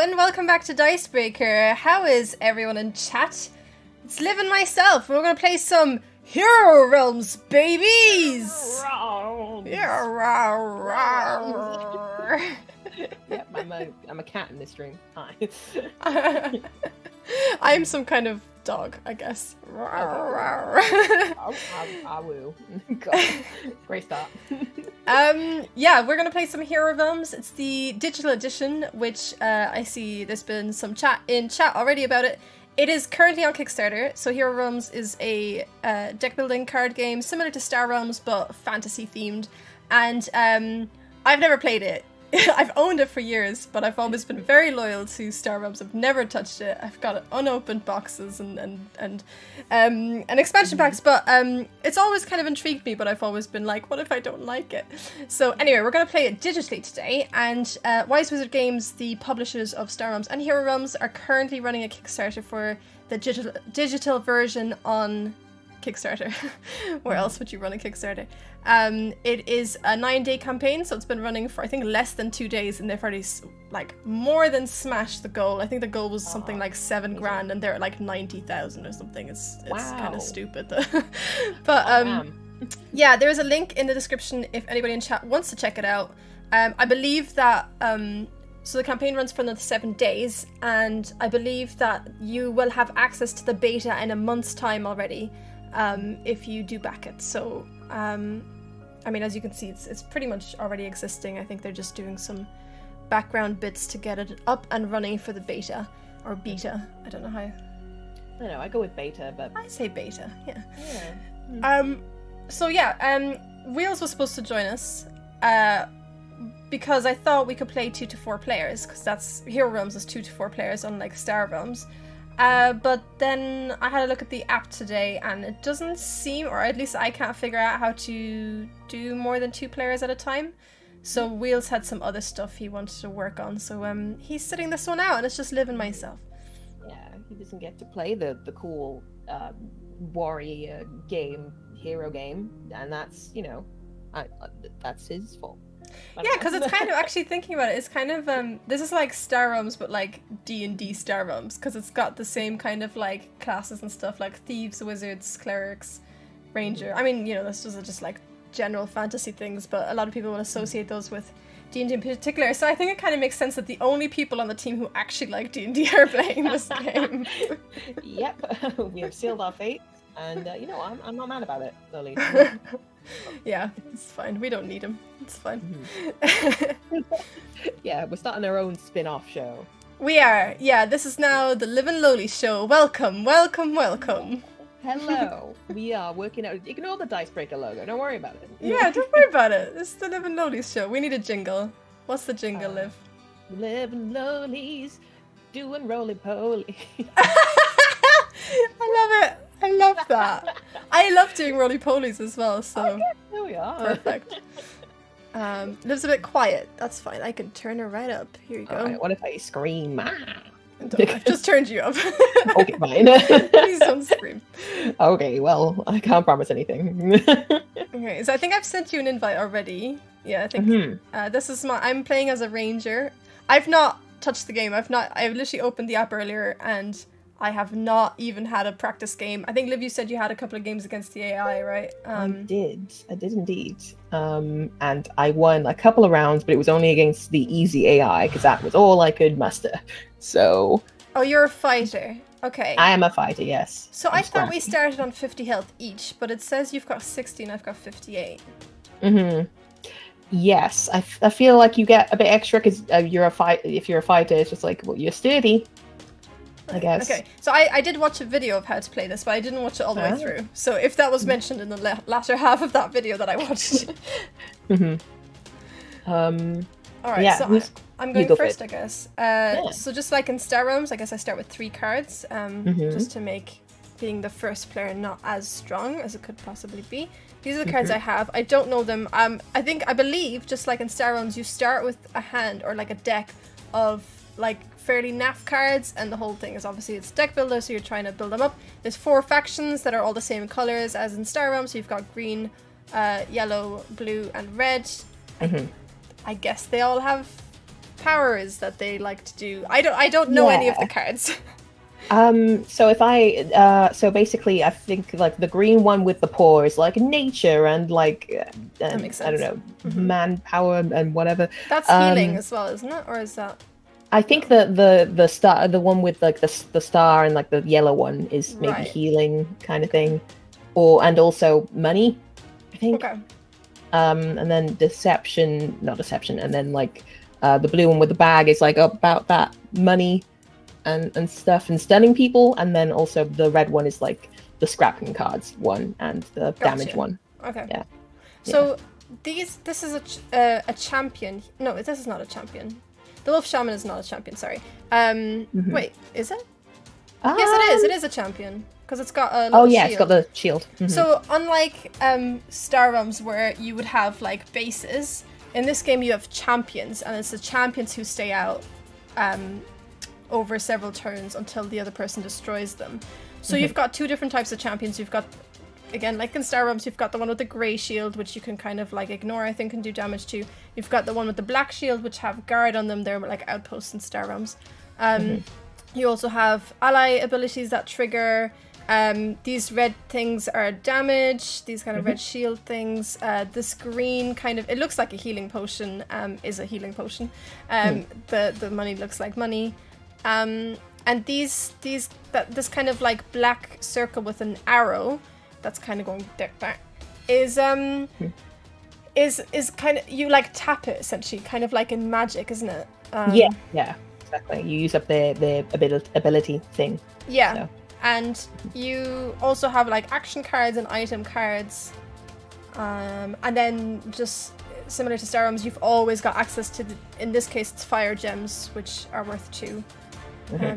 and welcome back to Dicebreaker. How is everyone in chat? It's Liv and myself. We're gonna play some Hero Realms, babies! Hero Realms! Yep, I'm a cat in this dream. Hi. I'm some kind of dog, I guess. I will. Great start. Yeah, we're gonna play some Hero Realms. It's the digital edition, which I see there's been some chat in chat already about it. It is currently on Kickstarter. So Hero Realms is a deck building card game similar to Star Realms but fantasy themed, and I've never played it. I've owned it for years, but I've always been very loyal to Star Realms. I've never touched it. I've got unopened boxes and expansion packs, but it's always kind of intrigued me, but I've always been like, what if I don't like it? So anyway, we're going to play it digitally today, and Wise Wizard Games, the publishers of Star Realms and Hero Realms, are currently running a Kickstarter for the digital version on Kickstarter. Where else would you run a Kickstarter? It is a 9-day campaign, so it's been running for I think less than 2 days, and they've already like more than smashed the goal. I think the goal was something like 7 grand, and they're at like 90,000 or something. It's wow. Kind of stupid, but yeah, there is a link in the description if anybody in chat wants to check it out. I believe that so the campaign runs for another 7 days, and I believe that you will have access to the beta in a month's time already. If you do back it. So I mean, as you can see, it's pretty much already existing. I think they're just doing some background bits to get it up and running for the beta, or beta, I don't know how. I know I go with beta, but I say beta. Yeah. Mm-hmm. So yeah, Wheels was supposed to join us because I thought we could play 2 to 4 players, because that's Hero Realms is 2 to 4 players, unlike Star Realms. But then I had a look at the app today, and it doesn't seem, or at least I can't figure out how to do more than 2 players at a time. So Wheels had some other stuff he wanted to work on, so he's sitting this one out, and it's just Liv and myself. Yeah, he doesn't get to play the cool warrior game, hero game, and that's, you know, that's his fault. Yeah, because it's kind of, actually thinking about it, it's kind of, this is like Star Realms, but like D&D Star Realms, because it's got the same kind of like classes and stuff, like thieves, wizards, clerics, ranger. I mean, you know, this was just like general fantasy things, but a lot of people will associate those with D&D in particular, so I think it kind of makes sense that the only people on the team who actually like D&D are playing this game. Yep, we have sealed our fate, and you know, I'm not mad about it, really. Yeah, it's fine. We don't need him. It's fine. Mm-hmm. Yeah, we're starting our own spin-off show. We are. Yeah, this is now the Liv and Loli show. Welcome, welcome, welcome. Hello. We are working out. Ignore the Dicebreaker logo. Don't worry about it. Yeah, don't worry about it. This is the Liv and Loli's show. We need a jingle. What's the jingle, Liv? Liv and Loli's doing roly-poly. I love it. I love that. I love doing roly-polies as well, so... Okay, here we are. Perfect. Liv's a bit quiet. That's fine. I can turn her right up. Here you go. Right, what if I scream? I've just turned you up. Okay, fine. Please don't scream. Okay, well, I can't promise anything. Okay, so I think I've sent you an invite already. Yeah, I think... this is my... I'm playing as a ranger. I've not touched the game. I've literally opened the app earlier, and... I have not even had a practice game. I think, Liv, you said you had a couple of games against the AI, right? I did indeed. And I won a couple of rounds, but it was only against the easy AI, because that was all I could muster. So... Oh, you're a fighter. Okay. I am a fighter, yes. So I thought we started on 50 health each, but it says you've got 60 and I've got 58. Mm-hmm. Yes, I feel like you get a bit extra, because if you're a fighter, it's just like, well, you're sturdy, I guess. Okay, so I did watch a video of how to play this, but I didn't watch it all the way through. So if that was mentioned in the latter half of that video that I watched. All right, yeah, so I'm going first, I guess. So just like in Star Realms, I guess I start with 3 cards, just to make being the first player not as strong as it could possibly be. These are the cards I have. I don't know them. I believe, just like in Star Realms, you start with a hand or like a deck of like fairly naff cards, and the whole thing is obviously it's deck builder, so you're trying to build them up. There's 4 factions that are all the same colors as in Star Realms, so you've got green, yellow, blue, and red. I guess they all have powers that they like to do? I don't know any of the cards. So if I, so basically I think like the green one with the paw is like nature and like, that makes sense. I don't know, manpower and whatever. That's healing as well, isn't it? Or is that? I think the star, the one with like the star and like the yellow one is maybe healing kind of thing, or, and also money, I think. Okay. And then deception, not deception. And then like, the blue one with the bag is like about that money and stuff and stunning people, and then also the red one is like the scrapping cards one and the damage one. Okay. Yeah. So this is a champion. No, this is not a champion. The Wolf Shaman is not a champion. Sorry. Wait, is it? Yes, it is. It is a champion because it's got a. Oh yeah, shield. It's got the shield. So unlike Star Realms, where you would have like bases, in this game you have champions, and it's the champions who stay out. Over several turns until the other person destroys them. So you've got two different types of champions. You've got, again, like in Star Realms, you've got the one with the grey shield, which you can kind of like ignore, I think, and do damage to. You've got the one with the black shield, which have guard on them. They're like outposts in Star Realms. You also have ally abilities that trigger. These red things are damage, these kind of red shield things. This green kind of, it looks like a healing potion, is a healing potion. The money looks like money. And this kind of like black circle with an arrow that's kind of going is kind of, you like tap it essentially, kind of like in Magic, isn't it? Yeah, exactly. You use up their ability thing. Yeah, so. And you also have like action cards and item cards, and then just. Similar to Star Realms, you've always got access to, in this case, it's fire gems, which are worth 2.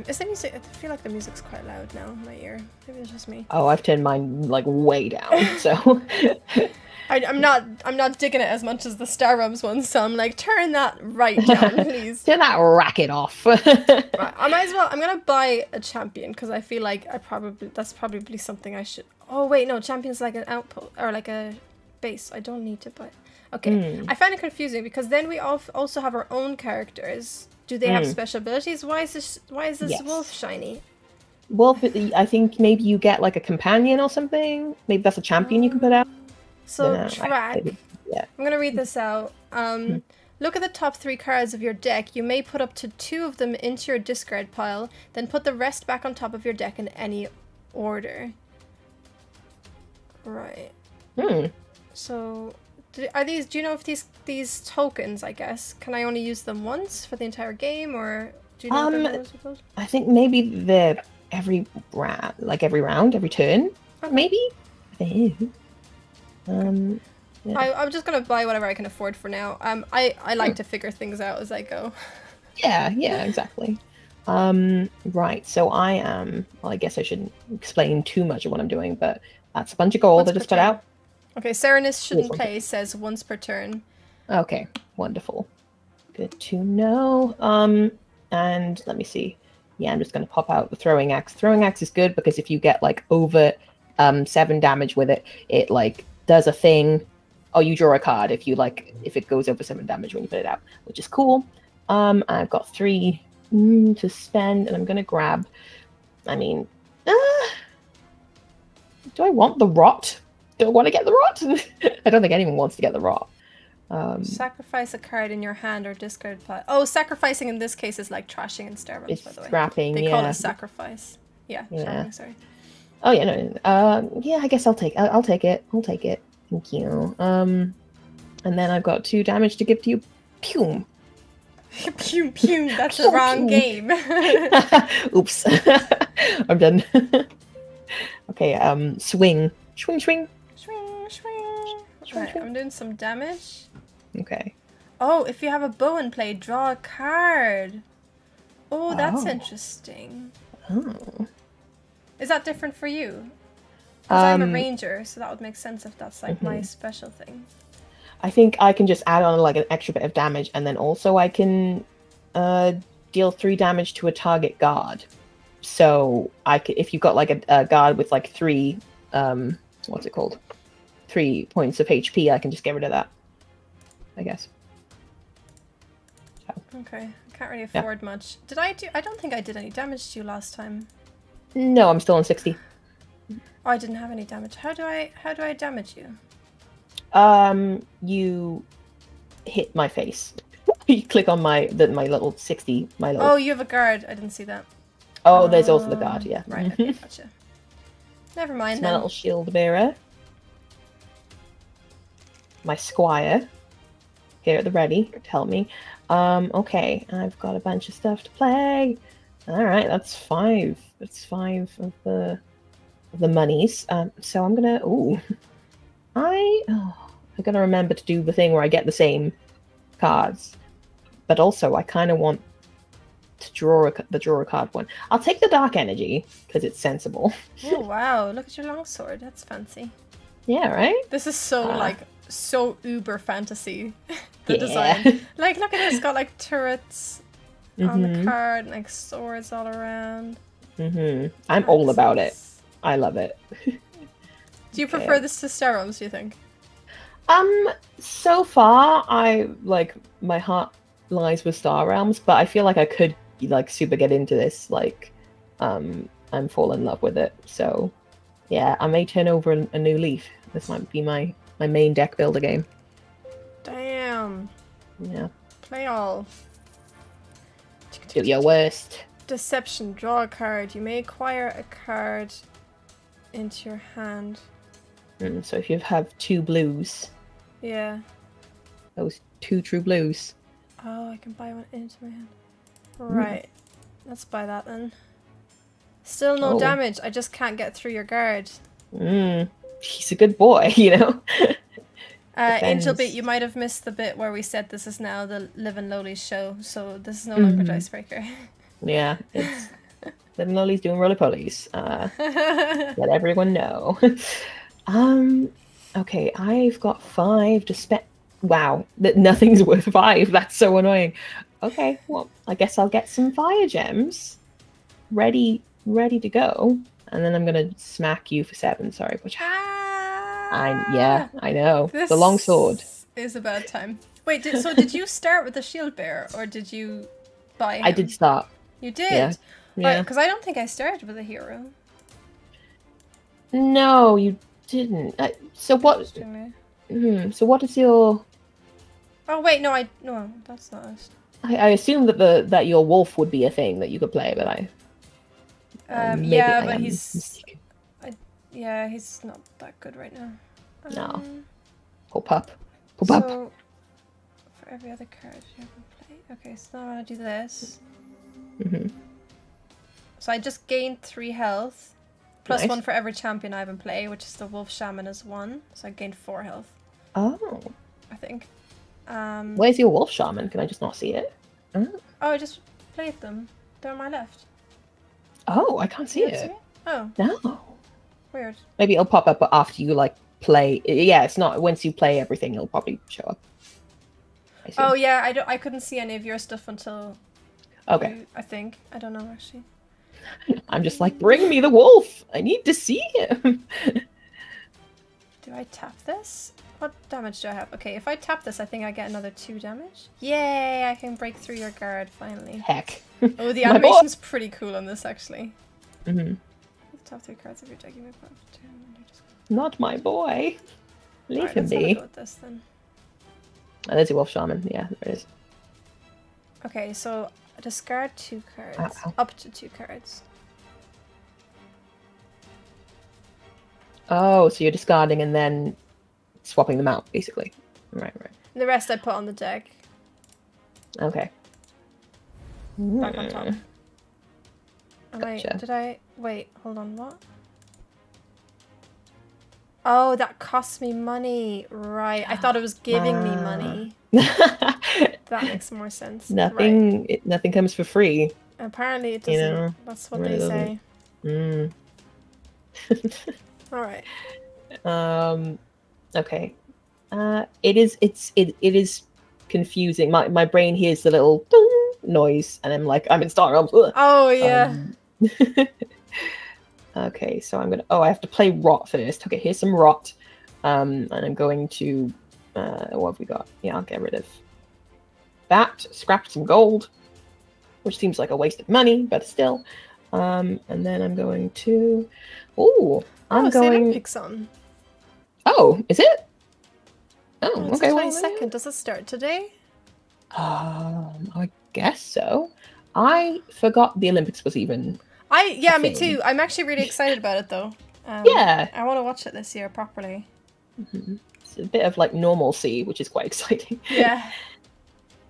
Is the music? I feel like the music's quite loud now in my ear. Maybe it's just me. Oh, I've turned mine like way down, so I'm not digging it as much as the Star Realms one. So I'm like, turn that right down, please. Turn that racket off. Right, I might as well. I'm gonna buy a champion because I feel like that's probably something I should. Oh wait, no, champion's like an outpost or like a base. I don't need to buy. Okay, I find it confusing because then we also have our own characters. Do they have special abilities? Why is this wolf shiny? Wolf, I think maybe you get like a companion or something. Maybe that's a champion you can put out. So track. I'm gonna read this out. Look at the top 3 cards of your deck. You may put up to 2 of them into your discard pile, then put the rest back on top of your deck in any order. Right. So. Are these? Do you know if these tokens? I guess can I only use them once for the entire game, or do you know those? I think maybe they're every turn, maybe. Yeah. I'm just gonna buy whatever I can afford for now. I like to figure things out as I go. Yeah, exactly. Right. So I am. Well, I guess I shouldn't explain too much of what I'm doing, but that's a bunch of gold I just put out. Okay, Serenus shouldn't play says once per turn. Okay, wonderful. Good to know. And let me see. Yeah, I'm just going to pop out the throwing axe. Throwing axe is good because if you get like over 7 damage with it, it like does a thing. Oh, you draw a card if it goes over 7 damage when you put it out, which is cool. I've got 3 to spend, and I'm going to grab. I mean, do I want the rot? Don't want to get the rot. I don't think anyone wants to get the rot. Sacrifice a card in your hand or discard pile. Oh, sacrificing in this case is like trashing and Star Realms, by the way. Scrapping. They call it sacrifice. Yeah. Sorry. Oh yeah, no. Yeah, I guess I'll take it. Thank you. And then I've got 2 damage to give to you. Pum. Pum pum. That's the wrong game. Oops. I'm done. Okay. Swing. Swing, swing. Swing, swing. Right, I'm doing some damage. Okay. Oh, if you have a bow in play, draw a card. Oh, that's interesting. Oh. Is that different for you? Because I'm a ranger, so that would make sense if that's like my special thing. I think I can just add on like an extra bit of damage, and then also I can deal 3 damage to a target guard. So if you've got like a guard with like 3. What's it called? 3 points of HP. I can just get rid of that, I guess. So. Okay, I can't really afford much. Did I do? I don't think I did any damage to you last time. No, I'm still on 60. Oh, I didn't have any damage. How do I damage you? You hit my face. You click on my little 60. My little... Oh, you have a guard. I didn't see that. Oh, there's also the guard. Yeah. Right. Okay, gotcha. Never mind. It's my little shield bearer. My squire. Here at the ready to help me. Okay, I've got a bunch of stuff to play. All right, that's 5. That's 5 of the monies. So I'm gonna. Ooh, I gotta remember to do the thing where I get the same cards, but also I kind of want to draw the draw a card one. I'll take the dark energy because it's sensible. Oh wow! Look at your longsword. That's fancy. Yeah, right. This is so so uber fantasy. The design. Like, look at it, it's got like turrets on the card and like swords all around. I'm all about it. I love it. Do you prefer this to Star Realms, do you think? So far I like my heart lies with Star Realms, but I feel like I could like super get into this, like I'm falling in love with it. So yeah, I may turn over a new leaf. This might be my main deck builder game. Damn. Yeah. Play all. Do your worst. Deception. Draw a card. You may acquire a card into your hand. So if you have 2 blues. Yeah. Those 2 true blues. Oh, I can buy one into my hand. Right. Let's buy that then. Still no damage. I just can't get through your guard. He's a good boy, you know. Angel Beat, you might have missed the bit where we said this is now the Liv and Loli's show, so this is no longer Dicebreaker. Yeah, it's Liv and Loli's doing roly-polies. Let everyone know. Okay, I've got 5 to spend. Wow, nothing's worth 5. That's so annoying. Okay, well, I guess I'll get some fire gems ready to go. And then I'm gonna smack you for 7. Sorry, which yeah, I know. This the long sword is a bad time. Wait, did you start with the shield bearer, or did you buy him? I did start. You did, yeah. Because I don't think I started with a hero. No, you didn't. So what? So what is your? Oh wait, no, that's not us. I assumed that that your wolf would be a thing that you could play, but I. Yeah, but he's not that good right now. No. Pop up. So, for every other card you can play. Okay, so now I want to do this. So I just gained 3 health, plus nice. 1 for every champion I have in play, which is the Wolf Shaman is 1. So I gained 4 health. Oh. I think. Where's your Wolf Shaman? Can I just not see it? Oh, I just played them. They're on my left. Oh, I can't see it. Oh. No. Weird. Maybe it'll pop up after you, like, play. Yeah, it's not. Once you play everything, it'll probably show up. Oh, yeah. I couldn't see any of your stuff until... Okay. I think. I don't know, actually. I'm just like, bring me the wolf. I need to see him. Do I tap this? What damage do I have? Okay, if I tap this, I think I get another 2 damage. Yay! I can break through your guard finally. Heck. Oh, the animation's pretty cool on this actually. The top 3 cards of your deck you may put up to 2. Not my boy. Leave him be. Let's go with this then. Oh, there's a wolf shaman. Yeah, there it is. Okay, so discard 2 cards. Up to 2 cards. Oh, so you're discarding and then swapping them out, basically. Right. The rest I put on the deck. Okay. Back on top. Gotcha. Wait, hold on, what? Oh, that cost me money. Right, I thought it was giving me money. That makes more sense. Nothing comes for free. Apparently it doesn't. You know, that's what they say. Alright. Okay, it is confusing. My brain hears the little ding noise, and I'm like, I'm in Star Realms. Oh yeah. Okay, so I'm gonna. Oh, I have to play rot first. Okay, here's some rot, and I'm going to. What have we got? Yeah, I'll get rid of that, scrapped some gold, which seems like a waste of money, but still. And then I'm going to... Ooh, I'm going... Pixon. Oh, is it? Oh, it's okay. The 22nd. Well, does it start today? I guess so. I forgot the Olympics was even... Yeah, me too. I'm actually really excited about it, though. Yeah. I want to watch it this year properly. Mm-hmm. It's a bit of, like, normalcy, which is quite exciting. Yeah.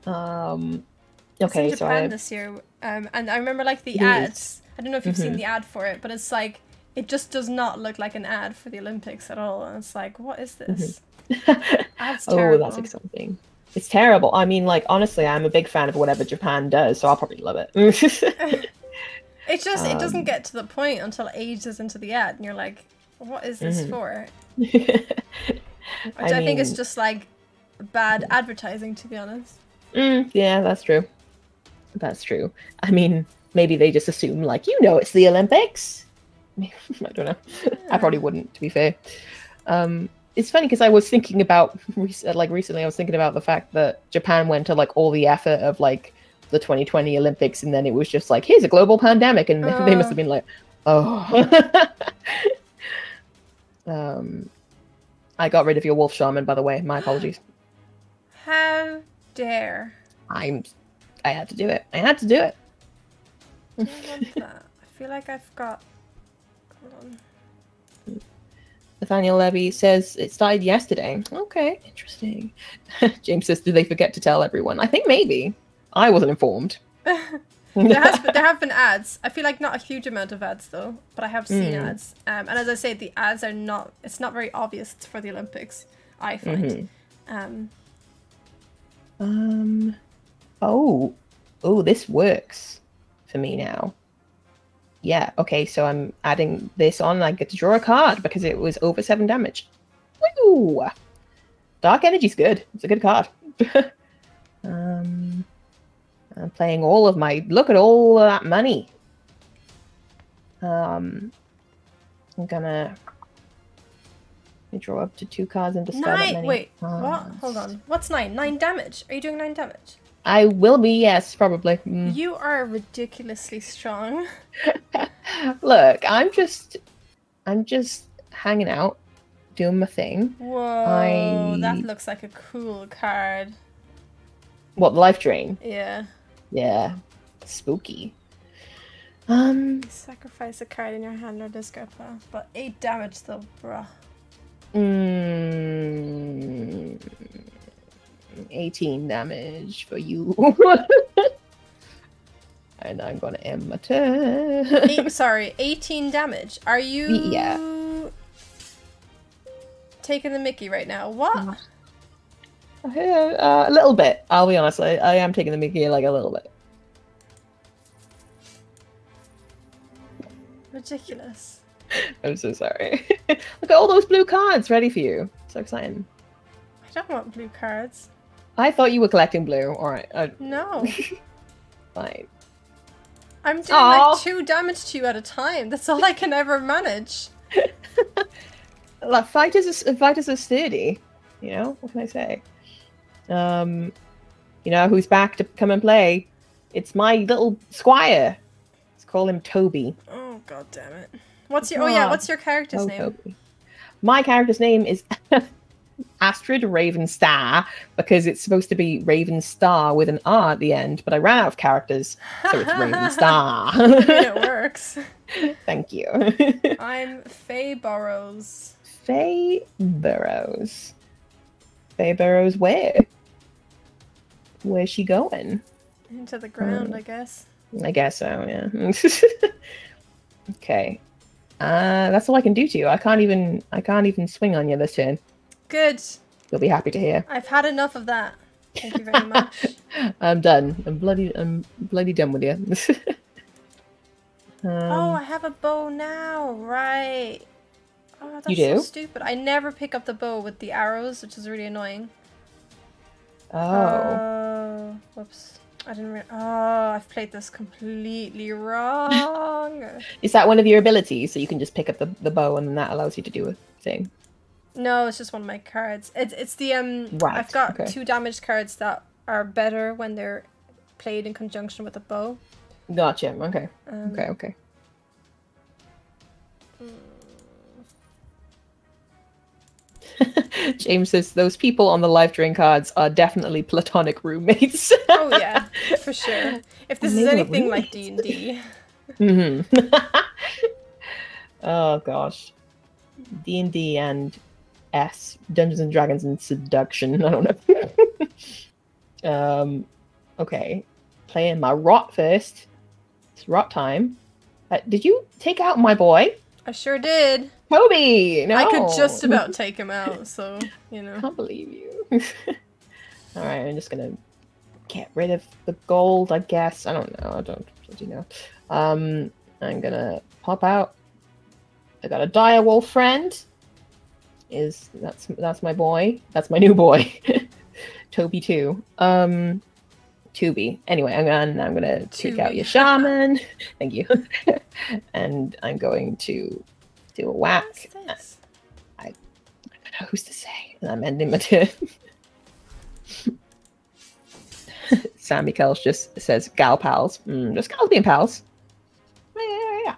Okay, it's in Japan this year, and I remember, like, the ads. I don't know if you've seen the ad for it, but it's like, it just does not look like an ad for the Olympics at all. And it's like, what is this? That's terrible. Oh, that's exciting. It's terrible. I mean, like, honestly, I'm a big fan of whatever Japan does, so I'll probably love it. It's just, it doesn't get to the point until ages into the ad, and you're like, what is this for? Which I think is just, like, bad advertising, to be honest. Yeah, that's true. That's true. I mean, maybe they just assume, like, you know, it's the Olympics. I don't know. Yeah. I probably wouldn't, to be fair. It's funny because I was thinking about, like, recently I was thinking about the fact that Japan went to, like, all the effort of, like, the 2020 Olympics, and then it was just like, here's a global pandemic, and they must have been like, oh. I got rid of your wolf shaman, by the way. My apologies. How dare. I had to do it. I had to do it. I don't want that. I feel like I've got... Hold on. Nathaniel Levy says it started yesterday. Okay, interesting. James says, did they forget to tell everyone? I think maybe. I wasn't informed. There have been ads. I feel like not a huge amount of ads, though, but I have seen ads. And as I say, the ads are not... It's not very obvious for the Olympics, I find. Oh, this works for me now. Yeah, okay, so I'm adding this on. I get to draw a card because it was over 7 damage. Woo! Dark Energy's good. It's a good card. I'm playing all of my... Look at all of that money. I'm gonna... I draw up to 2 cards and discard that many. Wait, what? Hold on. What's 9? 9 damage? Are you doing 9 damage? I will be, yes, probably. You are ridiculously strong. Look, I'm just hanging out, doing my thing. Whoa, that looks like a cool card. What, the life drain? Yeah. Yeah. Spooky. Sacrifice a card in your hand or discard, but 8 damage though, bruh. 18 damage for you. And I'm gonna end my turn. Sorry, 18 damage. Are you taking the Mickey right now? What? A little bit. I'll be honest. I am taking the Mickey, like, a little bit. Ridiculous. I'm so sorry. Look at all those blue cards ready for you. So exciting. I don't want blue cards. I thought you were collecting blue. All right. No. Fine. I'm doing like 2 damage to you at a time. That's all I can ever manage. Like, fighters are sturdy. You know, what can I say? You know who's back to come and play? It's my little squire. Let's call him Toby. Oh, god damn it. What's your what's your character's name? Toby. My character's name is Astrid Ravenstar, because it's supposed to be Ravenstar with an R at the end, but I ran out of characters, so it's Ravenstar. It works. Thank you. I'm Faye Burrows. Faye Burrows. Faye Burrows where? Where's she going? Into the ground, I guess. I guess so, yeah. Okay. That's all I can do to you. I can't even swing on you this turn. Good. You'll be happy to hear. I've had enough of that. Thank you very much. I'm done. I'm bloody done with you. I have a bow now, right? Oh, that's so stupid. I never pick up the bow with the arrows, which is really annoying. Oh. Whoops. I didn't really... Oh, I've played this completely wrong. Is that one of your abilities? So you can just pick up the bow and that allows you to do a thing? No, it's just one of my cards. It's the... I've got 2 damage cards that are better when they're played in conjunction with a bow. Gotcha. Okay. Okay. Okay. James says those people on the live drink cards are definitely platonic roommates. Oh yeah, for sure. If this is anything like D&D. Mm-hmm. Oh gosh, D&D and S, Dungeons and Dragons and Seduction. I don't know. Okay, playing my rot first. It's rot time. Did you take out my boy? I sure did. Toby! No. I could just about take him out, so, you know. I can't believe you. Alright, I'm just gonna get rid of the gold, I guess. I don't know. I don't bloody know. I'm gonna pop out. I got a direwolf friend. That's my boy. That's my new boy. Toby too. Toby. Anyway, I'm gonna take out your shaman. Thank you. And I'm going to do a whack. I don't know who's to say. And I'm ending my turn. Sammy Kells just says gal pals. Just gals being pals. Yeah.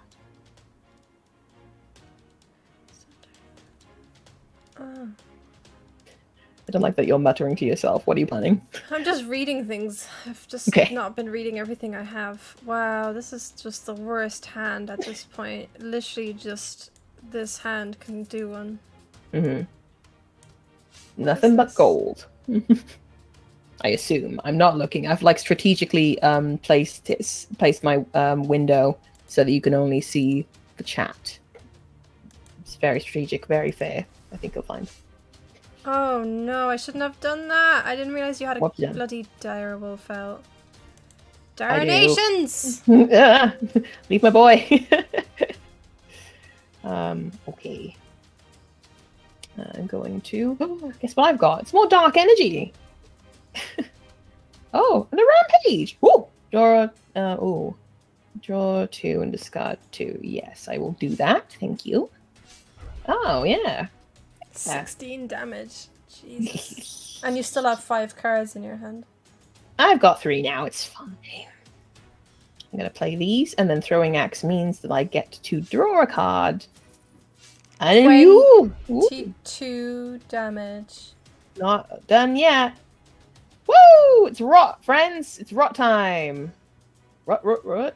I don't like that you're muttering to yourself. What are you planning? I'm just reading things. I've just not been reading everything I have. Wow, this is just the worst hand at this point. Literally just this hand can do one. Mm-hmm. Nothing but gold. I assume. I'm not looking. I've like strategically placed my window so that you can only see the chat. It's very strategic, very fair. I think you'll find. Oh no, I shouldn't have done that. I didn't realize you had a bloody direwolf out. Darnations! Leave my boy. Okay. I'm going to... Oh, guess what I've got? It's more dark energy. Oh, and a rampage! Ooh! Draw two and discard two. Yes, I will do that. Thank you. Oh, yeah. 16 damage. Jesus. And you still have 5 cards in your hand. I've got 3 now. It's fine. I'm going to play these, and then throwing axe means that I get to draw a card. And you! 22 damage. Not done yet. Woo! It's rot, friends. It's rot time. Rot. What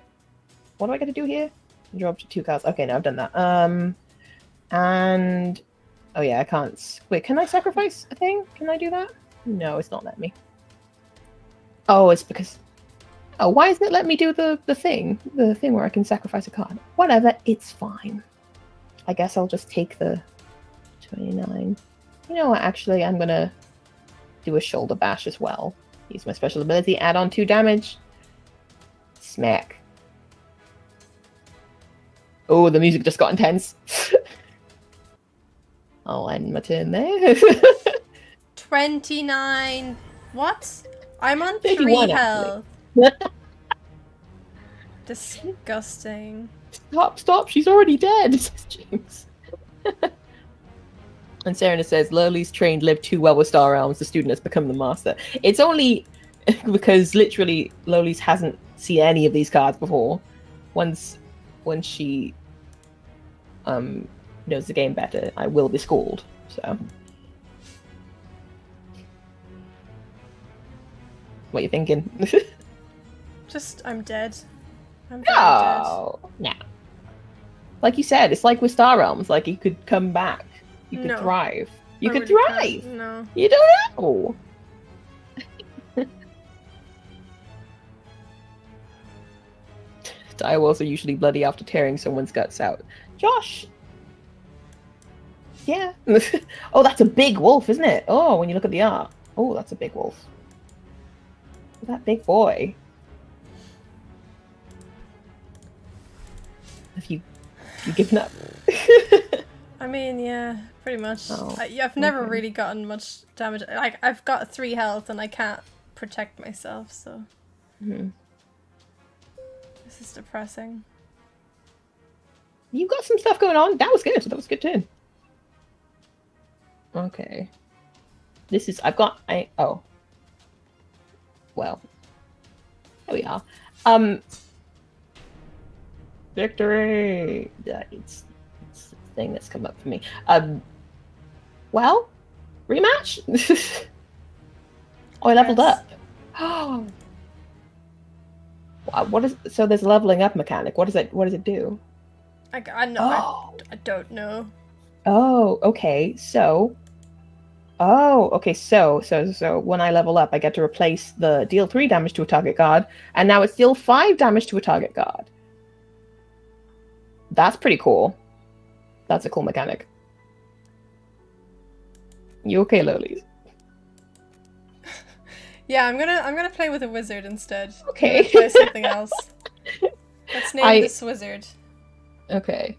do I got to do here? Draw up to 2 cards. Okay, now I've done that. And... Oh yeah, I can't. Wait, can I sacrifice a thing? Can I do that? No, it's not letting me. Oh, it's because... Oh, why isn't it letting me do the thing? The thing where I can sacrifice a card. Whatever, it's fine. I guess I'll just take the 29. You know what, actually, I'm gonna do a shoulder bash as well. Use my special ability, add on 2 damage. Smack. Oh, the music just got intense. I'll end my turn there. 29. What? I'm on 3 health. Disgusting. Stop. She's already dead, says James. And Serena says, Lurley's trained lived too well with Star Realms. The student has become the master. It's only because literally Lurley's hasn't seen any of these cards before. Once she... knows the game better, I will be schooled, so. What are you thinking? Just, I'm dead. I'm dead. No. Like you said, it's like with Star Realms, like you could come back. You could thrive. You could thrive! Can't. No. You don't know! Direwolves are usually bloody after tearing someone's guts out. Josh! Yeah. Oh, that's a big wolf, isn't it? Oh, when you look at the art. Oh, that's a big wolf. That big boy. Have you given up? I mean, yeah, pretty much. Oh, I've never really gotten much damage. Like, I've got 3 health and I can't protect myself, so... This is depressing. You got some stuff going on. That was good. That was a good turn. Okay. This is, I've got, I, oh. well. There we are. Victory! It's the thing that's come up for me. Well, rematch? Oh, I leveled up. Oh. What is, so there's a leveling up mechanic. What does it do? I don't know. Oh, okay. So, so when I level up, I get to replace the deal 3 damage to a target guard, and now it's deal 5 damage to a target guard. That's pretty cool. That's a cool mechanic. You okay, Lolies? Yeah, I'm gonna play with a wizard instead. Okay. Play something else. Let's name this wizard. Okay.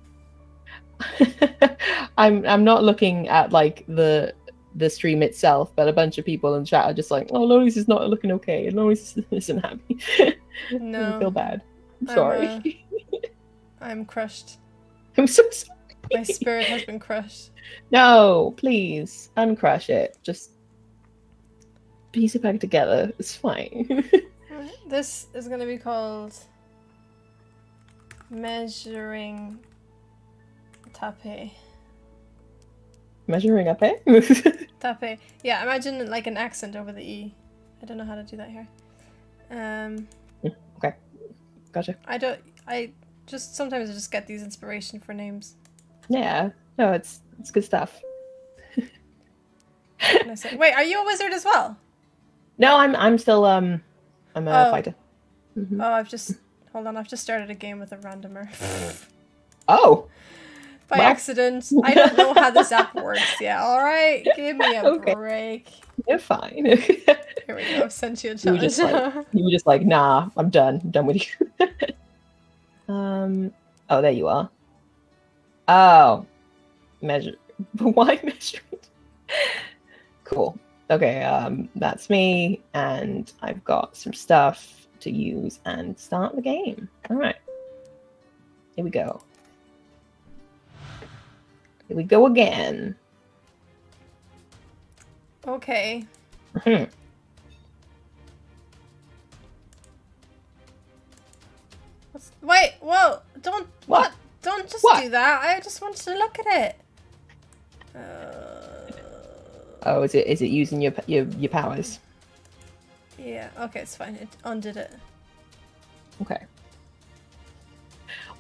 I'm not looking at like the stream itself, but a bunch of people in chat are just like, "Oh, Lolies is not looking okay. Lolies isn't happy." No. I feel bad. I'm sorry. I'm crushed. I'm so sorry. My spirit has been crushed. No, please uncrush it. Just piece it back together. It's fine. This is going to be called Measuring Tape. Measuring Tape? Tape. Yeah, imagine like an accent over the E. I don't know how to do that here. Okay. Gotcha. I just sometimes I just get these inspiration for names. Yeah. No, it's good stuff. Wait, are you a wizard as well? No, I'm still I'm a fighter. Mm-hmm. Oh, I've just started a game with a randomer. Oh. By accident. I don't know how this app works. Yeah, all right. Give me a break. You're fine. Here we go. I've sent you a challenge. You were just like, nah, I'm done. I'm done with you. Oh, there you are. Oh. Measure. Why measure it? Cool. Okay, that's me, and I've got some stuff to use and start the game. All right. Here we go. Here we go again. Okay. Wait, whoa, don't do that. I just wanted to look at it. Oh, is it using your powers? Yeah. Okay, it's fine. It undid it. Okay.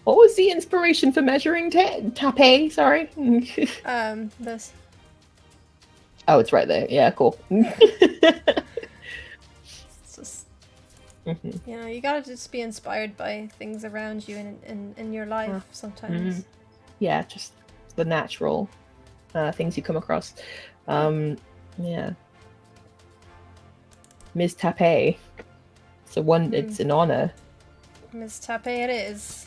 What was the inspiration for Measuring Tape? Sorry. This. Oh, it's right there. Yeah, cool. It's just, you know, you gotta just be inspired by things around you and in your life sometimes. Mm-hmm. Yeah, just the natural things you come across. Yeah. Ms. Tape. So it's an honor. Ms. Tape it is.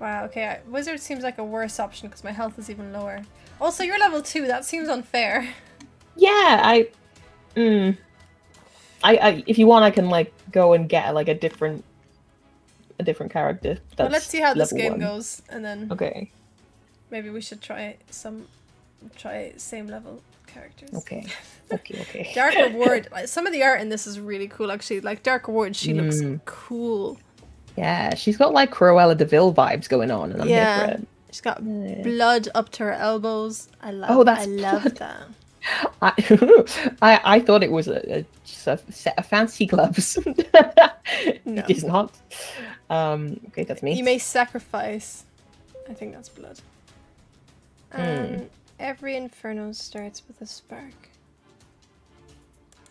Wow, okay. Wizard seems like a worse option because my health is even lower. Also, you're level 2. That seems unfair. Yeah, I if you want, I can like go and get like a different character. Well, let's see how this game goes, and then okay. Maybe we should try same level characters. Okay. Dark Reward. Some of the art in this is really cool, actually. Like Dark Reward, she looks cool. Yeah, she's got like Cruella de Vil vibes going on, and I'm here for it. She's got blood up to her elbows. I love that. I thought it was just a set of fancy gloves. No. It is not. Okay, that's me. You may sacrifice. I think that's blood. Every inferno starts with a spark.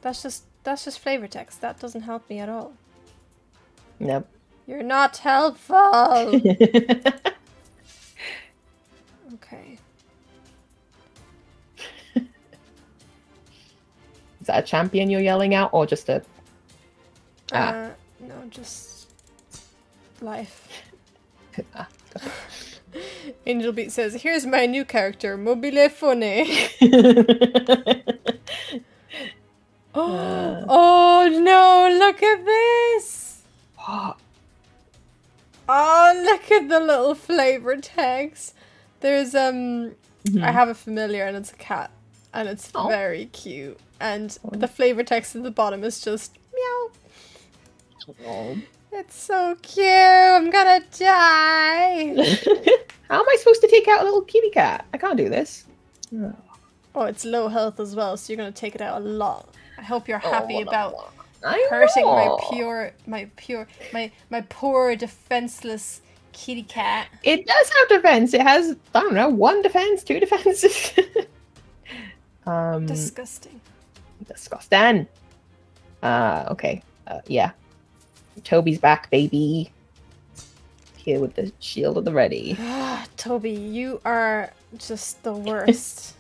That's just flavor text. That doesn't help me at all. Nope. You're not helpful. Okay. Is that a champion you're yelling out, or just a? No, just life. Angel Beat says, "Here's my new character, Mobile Phone." Oh no! Look at this. What? Oh, look at the little flavor tags. There's I have a familiar, and it's a cat, and it's very cute. And the flavor text at the bottom is just meow. Oh. It's so cute. I'm gonna die. How am I supposed to take out a little kitty cat? I can't do this. Oh, oh, it's low health as well, so you're gonna take it out a lot. I hope you're happy about hurting my poor defenseless kitty cat. It does have defense. It has, I don't know, 1 defense, 2 defenses. Disgusting. Disgusting. Okay. Yeah. Toby's back, baby. Here with the shield at the ready. Toby, you are just the worst.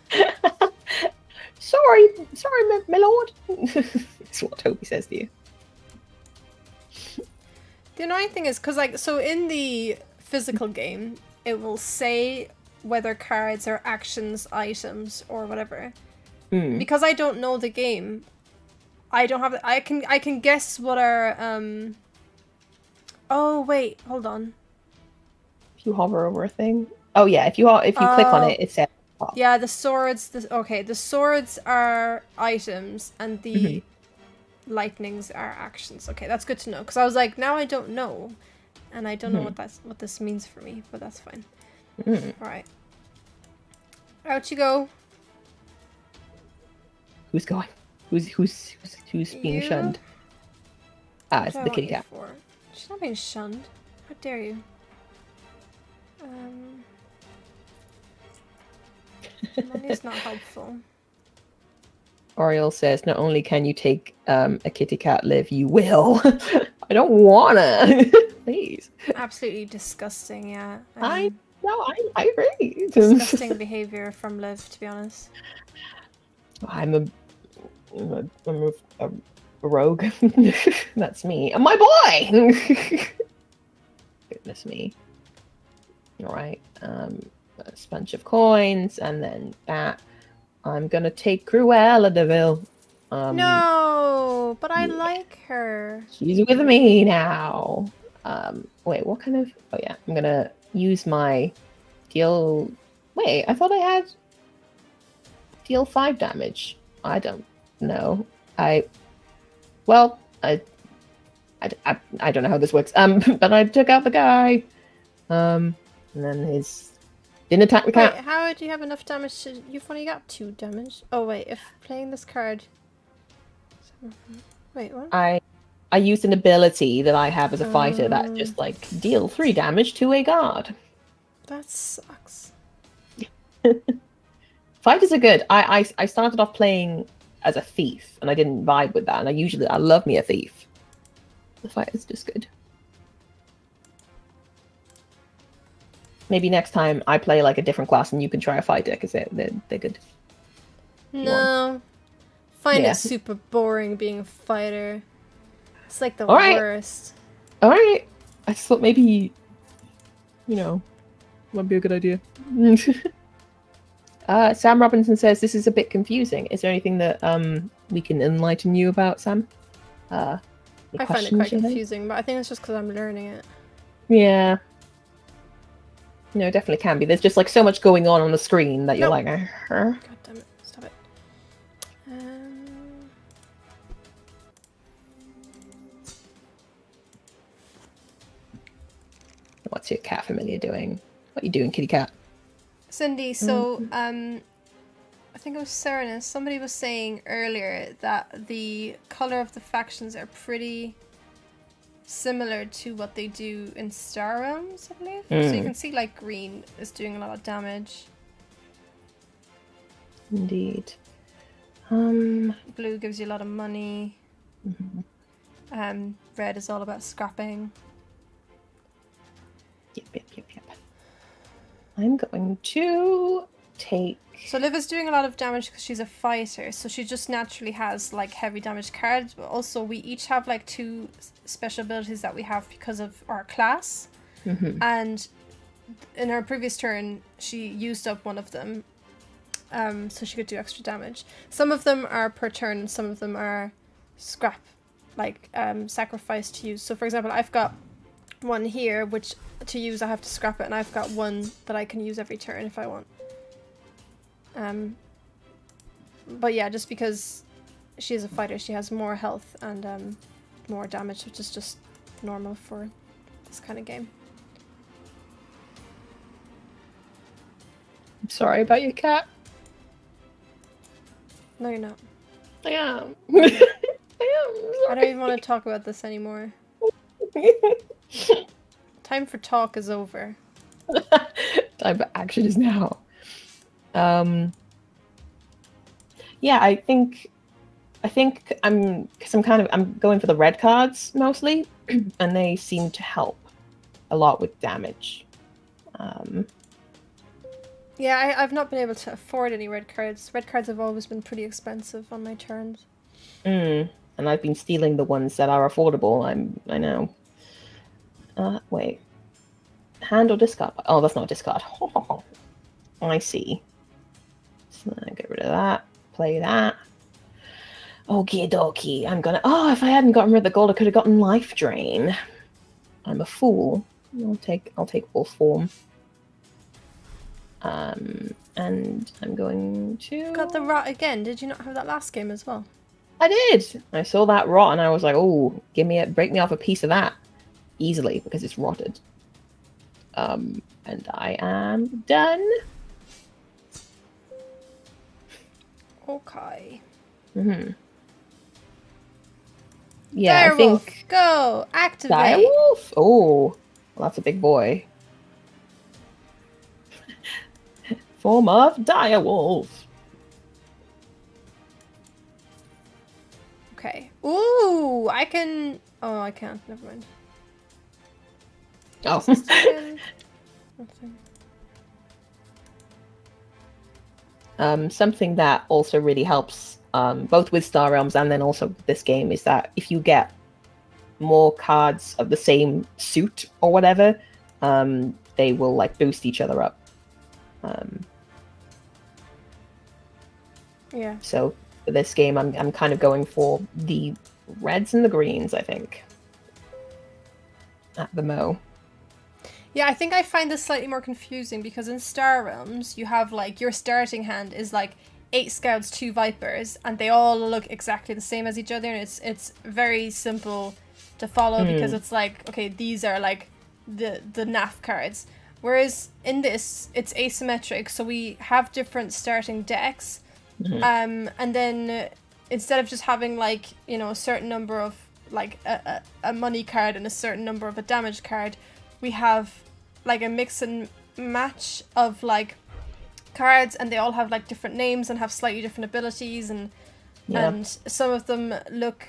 Sorry, sorry, my lord. That's what Toby says to you. The annoying thing is, because like, so in the physical game, it will say whether cards are actions, items, or whatever. Mm. Because I don't know the game, I don't have. I can guess what are. Oh wait, hold on. If you hover over a thing. Oh yeah, if you click on it, it says. Oh. Yeah, the swords. The swords are items, and the lightnings are actions. Okay, that's good to know. Because I was like, now I don't know, and I don't know what this means for me. But that's fine. All right, out you go. Who's going? Who's being shunned? Ah, it's the kitty cat. She's not being shunned. How dare you? Money's not helpful. Oriel says, "Not only can you take a kitty cat, Liv, you will." I don't wanna. Please. Absolutely disgusting. Yeah. I agree. Disgusting behavior from Liv, to be honest. I'm a rogue. That's me. And my boy! Goodness me. Alright. A bunch of coins, and then that. I'm gonna take Cruella DeVille. No! But I like her. She's with me now. Wait, what kind of... Oh yeah, I'm gonna use my deal... Wait, I thought I had... Deal 5 damage. I don't know. I don't know how this works. But I took out the guy. And then his didn't attack the cat. Wait, how do you have enough damage? You've only got 2 damage. Oh wait, if playing this card. Wait, what? I used an ability that I have as a fighter that just like deal 3 damage to a guard. That sucks. Fighters are good. I started off playing as a thief, and I didn't vibe with that. And I love me a thief. The fighter's just good. Maybe next time I play like a different class, and you can try a fighter because they're good. No, I find it super boring being a fighter. It's like the worst. All right, I just thought maybe, you know, might be a good idea. Sam Robinson says, this is a bit confusing. Is there anything that we can enlighten you about, Sam? I find it quite confusing, but I think it's just because I'm learning it. Yeah. No, it definitely can be. There's just like so much going on the screen that you're like... God damn it. Stop it. What's your cat familiar doing? What are you doing, kitty cat? Cindy, so I think it was Serenus, somebody was saying earlier that the colour of the factions are pretty similar to what they do in Star Realms, I believe. So you can see like green is doing a lot of damage. Indeed. Blue gives you a lot of money. Red is all about scrapping. Yep. I'm going to take... So Liv is doing a lot of damage because she's a fighter, so she just naturally has like heavy damage cards, but also we each have like 2 special abilities that we have because of our class. And in her previous turn, she used up one of them, so she could do extra damage. Some of them are per turn, and some of them are scrap, like sacrifice to use. So for example, I've got one here, which to use I have to scrap it, and I've got one that I can use every turn if I want. But yeah, just because she is a fighter, she has more health and more damage, which is just normal for this kind of game. I'm sorry about your cat. No, you're not. I am. I don't even want to talk about this anymore. Time for talk is over. Time for action is now. Yeah, I think I'm going for the red cards mostly, and they seem to help a lot with damage. Yeah, I've not been able to afford any red cards. Red cards have always been pretty expensive on my turns. And I've been stealing the ones that are affordable. I know. Wait. Hand or discard? Oh, that's not a discard. Oh, I see. So get rid of that. Play that. Okie dokie. I'm gonna... Oh, if I hadn't gotten rid of the gold, I could have gotten life drain. I'm a fool. I'll take wolf form. And I'm going to... You got the rot again. Did you not have that last game as well? I did. I saw that rot and I was like, oh, give me a, break me off a piece of that easily because it's rotted. And I am done. Okay. Mm-hmm. Yeah, direwolf, I think... go! Activate! Direwolf? Oh, well, that's a big boy. Form of direwolf. Okay. Ooh, I can... Oh, I can't. Never mind. Oh. Something that also really helps, both with Star Realms and then also with this game, is that if you get more cards of the same suit or whatever, they will like boost each other up. Yeah. So for this game, I'm kind of going for the reds and the greens, I think. At the mo. Yeah, I think I find this slightly more confusing because in Star Realms, you have like your starting hand is like 8 scouts, 2 vipers, and they all look exactly the same as each other, and it's very simple to follow because it's like, okay, these are like the NAF cards. Whereas in this, it's asymmetric, so we have different starting decks, and then instead of just having like, you know, a certain number of like a money card and a certain number of a damage card, we have like a mix and match of like cards, and they all have like different names and have slightly different abilities, and and some of them look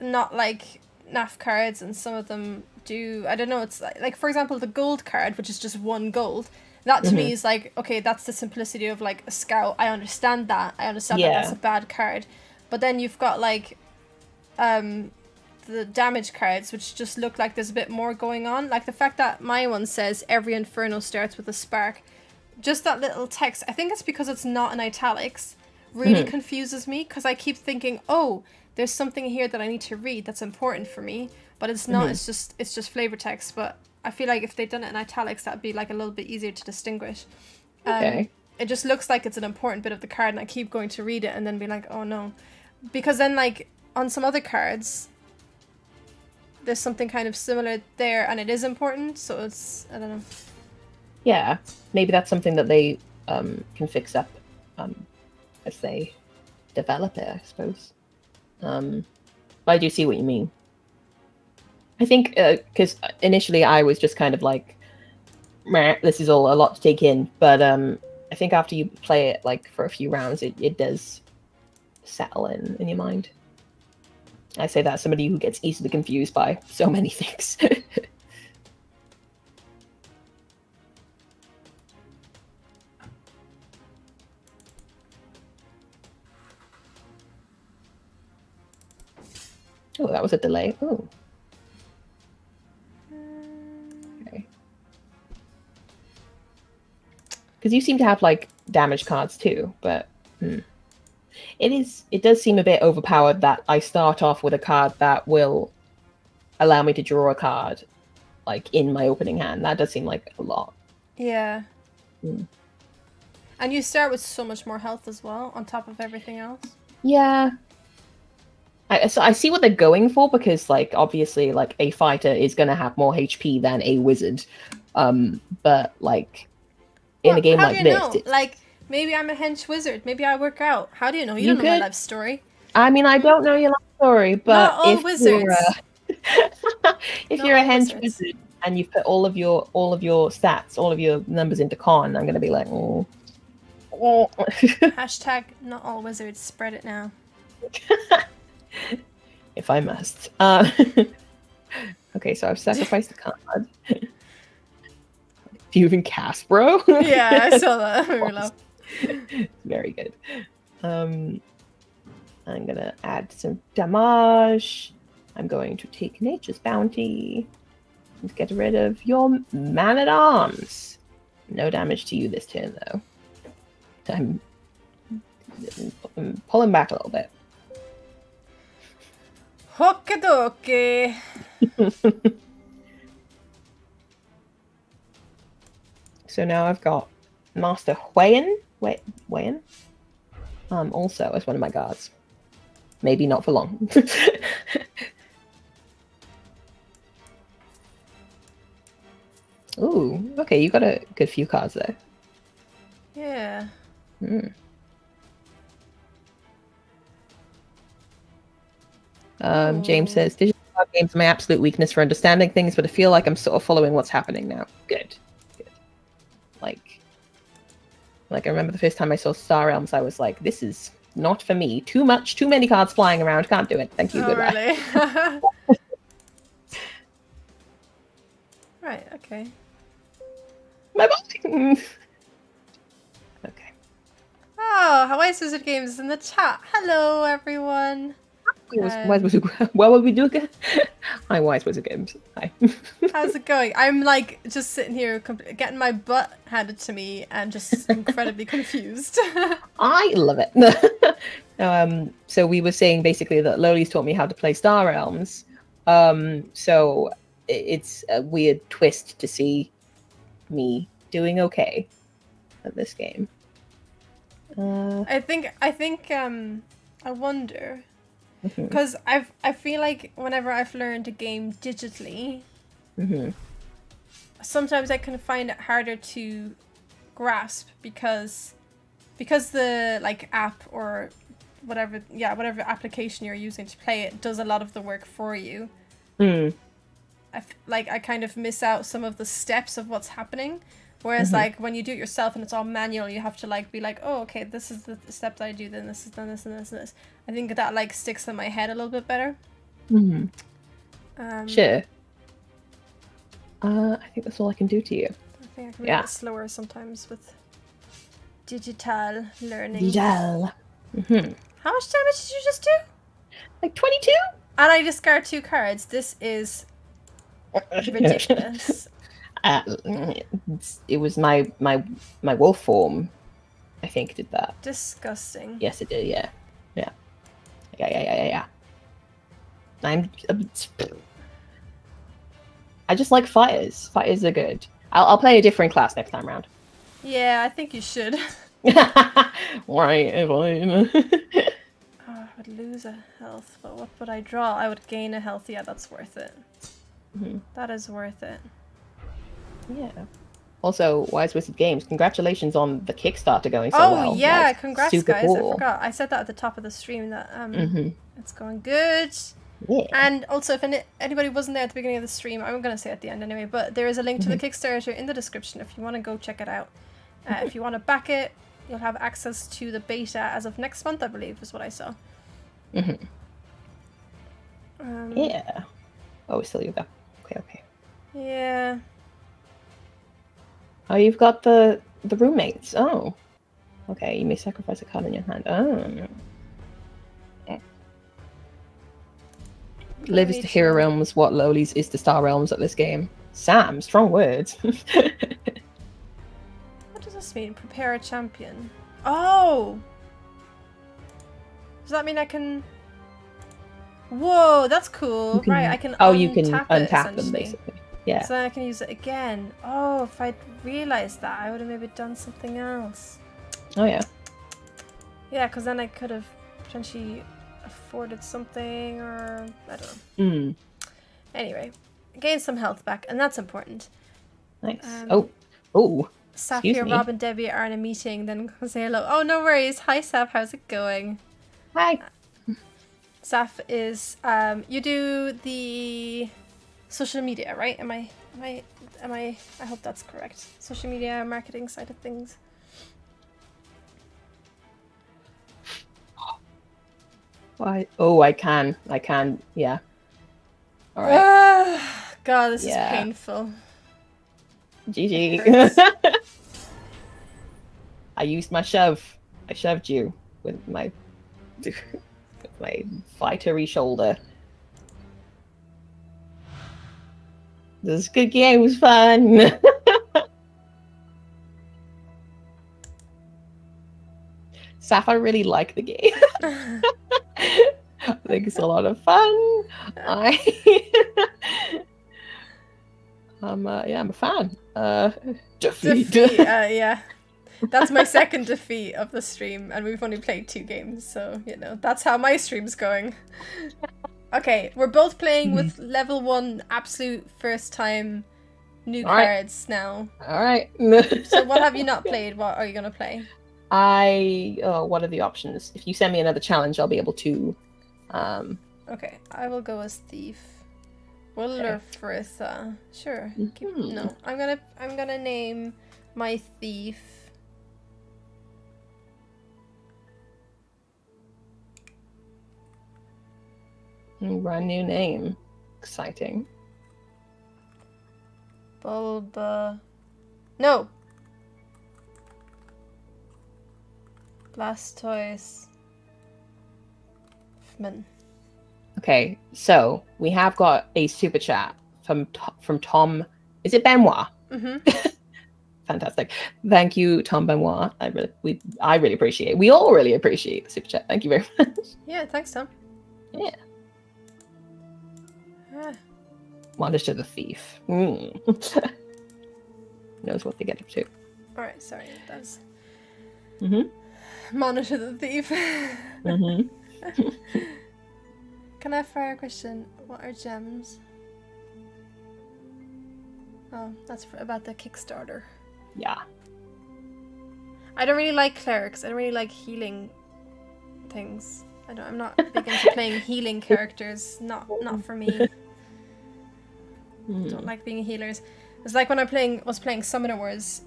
not like NAF cards and some of them do. I don't know, it's like for example the gold card, which is just 1 gold, that to me is like, okay, that's the simplicity of like a scout. I understand that. I understand that that's a bad card. But then you've got like the damage cards, which just look like there's a bit more going on. Like the fact that my one says every inferno starts with a spark, just that little text, I think it's because it's not in italics, really confuses me, because I keep thinking, oh, there's something here that I need to read that's important for me, but it's not. It's just flavor text. But I feel like if they'd done it in italics, that'd be like a little bit easier to distinguish. Okay. It just looks like it's an important bit of the card, and I keep going to read it and then be like, oh no, because then like on some other cards, there's something kind of similar there, and it is important. So it's, I don't know. Yeah, maybe that's something that they can fix up as they develop it, I suppose. But I do see what you mean. I think because initially I was just kind of like, meh, this is all a lot to take in. But I think after you play it like for a few rounds, it does settle in your mind. I say that as somebody who gets easily confused by so many things. Oh, that was a delay. Oh. Okay. Because you seem to have like damage cards too, but. It does seem a bit overpowered that I start off with a card that will allow me to draw a card, like, in my opening hand. That does seem like a lot. Yeah. And you start with so much more health as well, on top of everything else. Yeah. I see what they're going for, because like obviously like a fighter is going to have more HP than a wizard, but like in a game like this, like maybe I'm a hench wizard, maybe I work out. How do you know? You don't know my life story. I mean, I don't know your life story, but not all wizards. If you're a hench wizard and you put all of your stats, all of your numbers into con, I'm gonna be like, oh. Hashtag not all wizards. Spread it now. If I must. Okay, so I've sacrificed a card. Do you even cast, bro? Yeah, I saw that. Very good. I'm gonna add some damage. I'm going to take Nature's Bounty and get rid of your man-at-arms. No damage to you this turn, though. I'm pulling back a little bit. Hokadoki. So now I've got Master Huyen. Wait, Huyen? Also as one of my guards. Maybe not for long. Ooh, okay, you got a good few cards there. Yeah. Mm. James says, digital card games are my absolute weakness for understanding things, but I feel like I'm sort of following what's happening now. Good. Good. Like I remember the first time I saw Star Realms, I was like, this is not for me. Too much, too many cards flying around. Can't do it. Thank you. Oh, goodbye. Really? Right, okay. My body! Okay. Oh, Wise Wizard Games is in the chat. Hello, everyone. What would we do again? Hi, Wise Wizard Games. Hi. How's it going? I'm like just sitting here getting my butt handed to me and just incredibly confused. I love it. So we were saying basically that Loli's taught me how to play Star Realms. So it's a weird twist to see me doing okay at this game. I wonder. Because I feel like whenever I've learned a game digitally, sometimes I can find it harder to grasp because the like app or whatever application you're using to play it does a lot of the work for you. Mm. I kind of miss out some of the steps of what's happening. Whereas like when you do it yourself and it's all manual, you have to like be like, oh, okay, this is the step that I do, then this is done, this and this and this. I think that like sticks in my head a little bit better. Mm-hmm. Sure. I think that's all I can do to you. I think I can make it slower sometimes with digital learning. Digital. Mm-hmm. How much damage did you just do? Like 22? And I discard 2 cards. This is ridiculous. It was my wolf form, I think, did that. Disgusting. Yes, it did. Yeah, yeah, yeah, yeah, yeah, yeah. I just like fighters. Fighters are good. I'll play a different class next time round. Yeah, I think you should. Right, Evelyn. Oh, I would lose a health, but what would I draw? I would gain a health. Yeah, that's worth it. Mm-hmm. That is worth it. Yeah. Also, Wise Wizard Games, congratulations on the Kickstarter going so well. Oh yeah, like, congrats guys! Cool. I forgot. I said that at the top of the stream that it's going good. Yeah. And also, if anybody wasn't there at the beginning of the stream, I'm going to say at the end anyway. But there is a link to the Kickstarter in the description if you want to go check it out. If you want to back it, you'll have access to the beta as of next month, I believe, is what I saw. Mm-hmm. Yeah. Oh, still you go. Okay. Okay. Yeah. Oh, you've got the roommates. Oh. Okay, you may sacrifice a card in your hand. Oh. Yeah. Liv is to Hero Realms what Loli's is to Star Realms at this game. Sam, strong words. What does this mean? Prepare a champion. Oh! Does that mean I can... Whoa, that's cool. Can... Right, I can untap them, basically. Yeah. So I can use it again. Oh, if I'd realised that, I would have maybe done something else. Oh, yeah. Yeah, because then I could have potentially afforded something, or I don't know. Anyway, gain some health back, and that's important. Nice. Saf here, Rob and Debbie are in a meeting, then say hello. Oh, no worries. Hi, Saf. How's it going? Hi. Saf is, you do the social media, right? Am I? I hope that's correct. Social media marketing side of things. Why? Oh, I can. Yeah. All right. God, this is painful. GG. I used my shove. I shoved you with my fightery shoulder. This good game was fun. Saf, I really like the game. I think it's a lot of fun. I'm a fan. Defeat. Yeah. That's my second defeat of the stream, and we've only played 2 games, so, you know, that's how my stream's going. Okay, we're both playing with level 1 absolute first time new cards now. Alright. So what have you not played? What are you going to play? What are the options? If you send me another challenge, I'll be able to... Okay, I will go as Thief. Wilder Fritha. Sure. No, I'm gonna name my thief. Brand new name. Exciting. Bulba. No. Blastoise. Fmin. Okay, so we have got a super chat from Tom. Is it Benoit? Mm-hmm. Fantastic. Thank you, Tom Benoit. I really appreciate it. We all really appreciate the super chat. Thank you very much. Yeah, thanks, Tom. Yeah. Wanders to the thief. Knows what they get up to. All right, sorry, it does. Monitor the thief. Can I fire a question? What are gems? Oh, that's about the Kickstarter. Yeah. I don't really like clerics. I don't really like healing things. I'm not big into playing healing characters. Not for me. I don't like being healers. It's like when I was playing Summoner Wars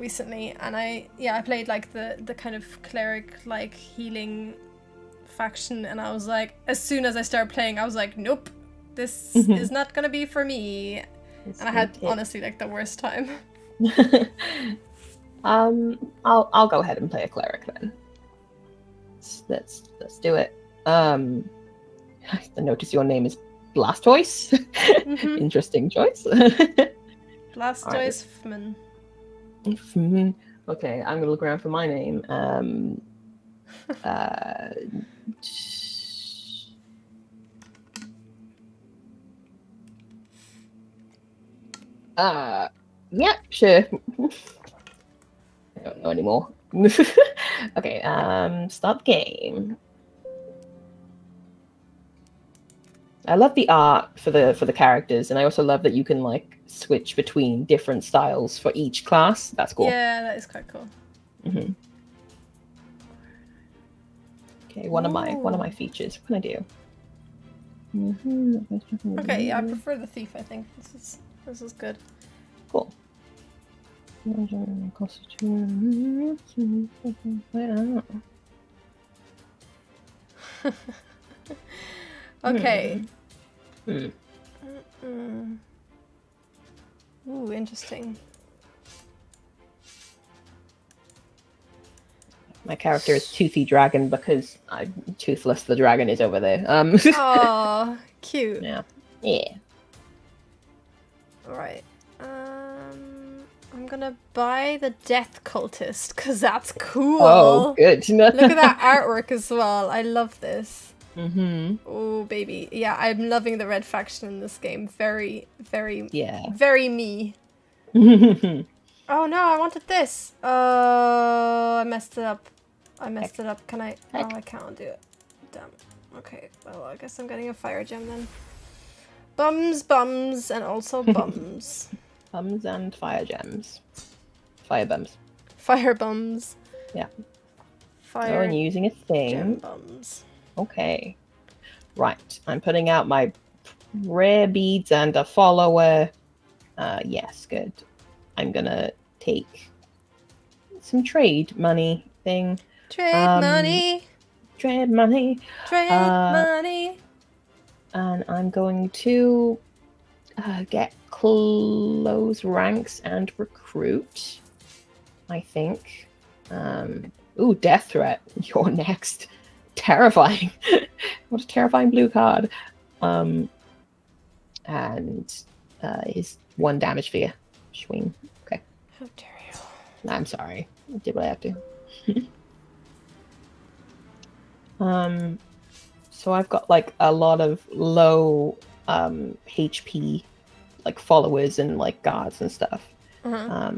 recently, and I played like the kind of cleric like healing faction, and I was like, as soon as I started playing, I was like, nope, this is not gonna be for me. And I had honestly like the worst time. I'll go ahead and play a cleric then. Let's do it. I notice your name is Blastoise. Interesting choice. Blastoise Fmin. Okay, I'm gonna look around for my name. Yeah, sure. I don't know anymore. Okay, start game. I love the art for the characters, and I also love that you can like switch between different styles for each class. That's cool. Yeah, that is quite cool. Okay, one of my features. What can I do? Okay, yeah, I prefer the thief. I think this is good. Cool. Okay. Ooh, interesting. My character is Toothy Dragon because I'm toothless. The dragon is over there. Aww, cute. Yeah. Yeah. All right. I'm gonna buy the Death Cultist because that's cool. Oh, good. Look at that artwork as well. I love this. Oh, baby. Yeah, I'm loving the red faction in this game. Very, very, very me. Oh no, I wanted this. Oh, I messed it up. Can I? Oh, I can't do it. Damn it. Okay, well, I guess I'm getting a fire gem then. Bums, bums, and also bums. Bums and fire gems. Fire bums. Fire bums. Yeah. Fire. Oh, and using a thing. Gem bums. Okay. Right. I'm putting out my rare beads and a follower. Yes, good. I'm gonna take some trade money thing. Trade money. Trade money. Trade money. And I'm going to get close ranks and recruit, I think. Ooh, death threat. You're next. Terrifying. What a terrifying blue card. And his one damage fear. Schwing. Okay. How dare you. I'm sorry. I did what I had to. So I've got like a lot of low HP like followers and like guards and stuff. Uh-huh.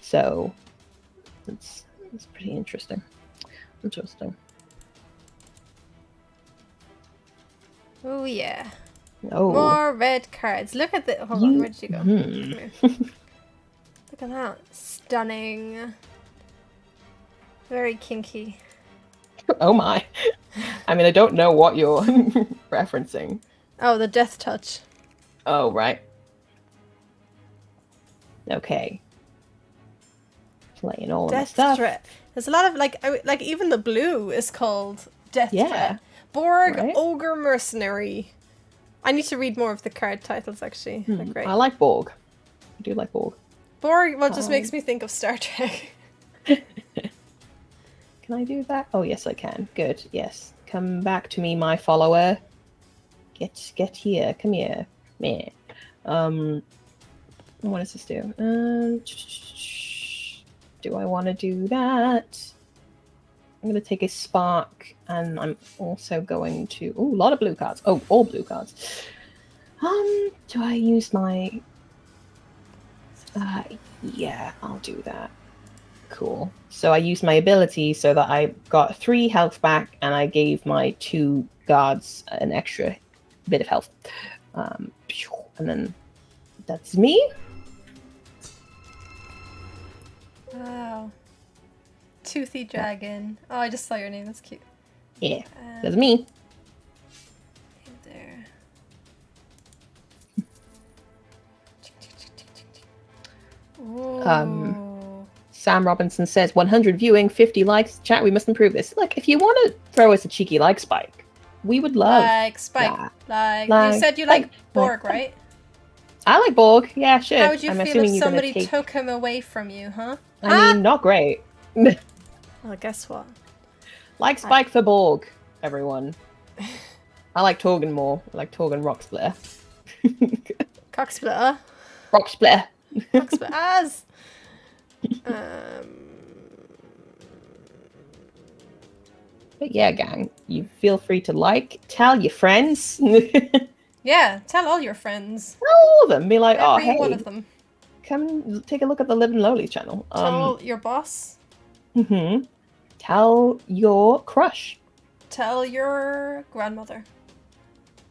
So it's pretty interesting. Interesting. Oh yeah. Oh. More red cards. Look at the. Hold on. Where did you go? Mm-hmm. Look at that. Stunning. Very kinky. Oh my. I mean, I don't know what you're referencing. Oh, the death touch. Oh, right. Okay. Playing all death of stuff. Threat. There's a lot of, like even the blue is called death threat. Borg, right? Ogre mercenary. I need to read more of the card titles, actually. Hmm. Great. I like Borg. I do like Borg. Borg, well, just makes me think of Star Trek. Can I do that? Oh, yes, I can. Good. Yes. Come back to me, my follower. Get here. Come here. Meh. What does this do? Do I want to do that? I'm going to take a spark, and I'm also going to... Ooh, a lot of blue cards. Oh, all blue cards. Do I use my... yeah, I'll do that. Cool. So I used my ability so that I got 3 health back, and I gave my 2 guards an extra bit of health. And then that's me. Wow. Toothy Dragon. Oh, I just saw your name. That's cute. Yeah, that's me. There. Ooh. Sam Robinson says, 100 viewing, 50 likes. Chat, we must improve this. Look, if you want to throw us a cheeky like spike, we would love that. Like, you said you like Borg, right? I like Borg. Yeah, sure. How would you feel if somebody took him away from you, huh? I mean, not great. Well, guess what? Like spike for Borg, everyone. I like Torgon more. I like Torgon Rocksplitter. Cocksplitter. Rocksplitter. Cocksplitters. But yeah, gang, you feel free to like, tell your friends. Yeah, tell all your friends. Tell all of them. Be like, every one of them. Come take a look at the Live and Lowly channel. Tell your boss. Mm-hmm. Tell your crush. Tell your grandmother.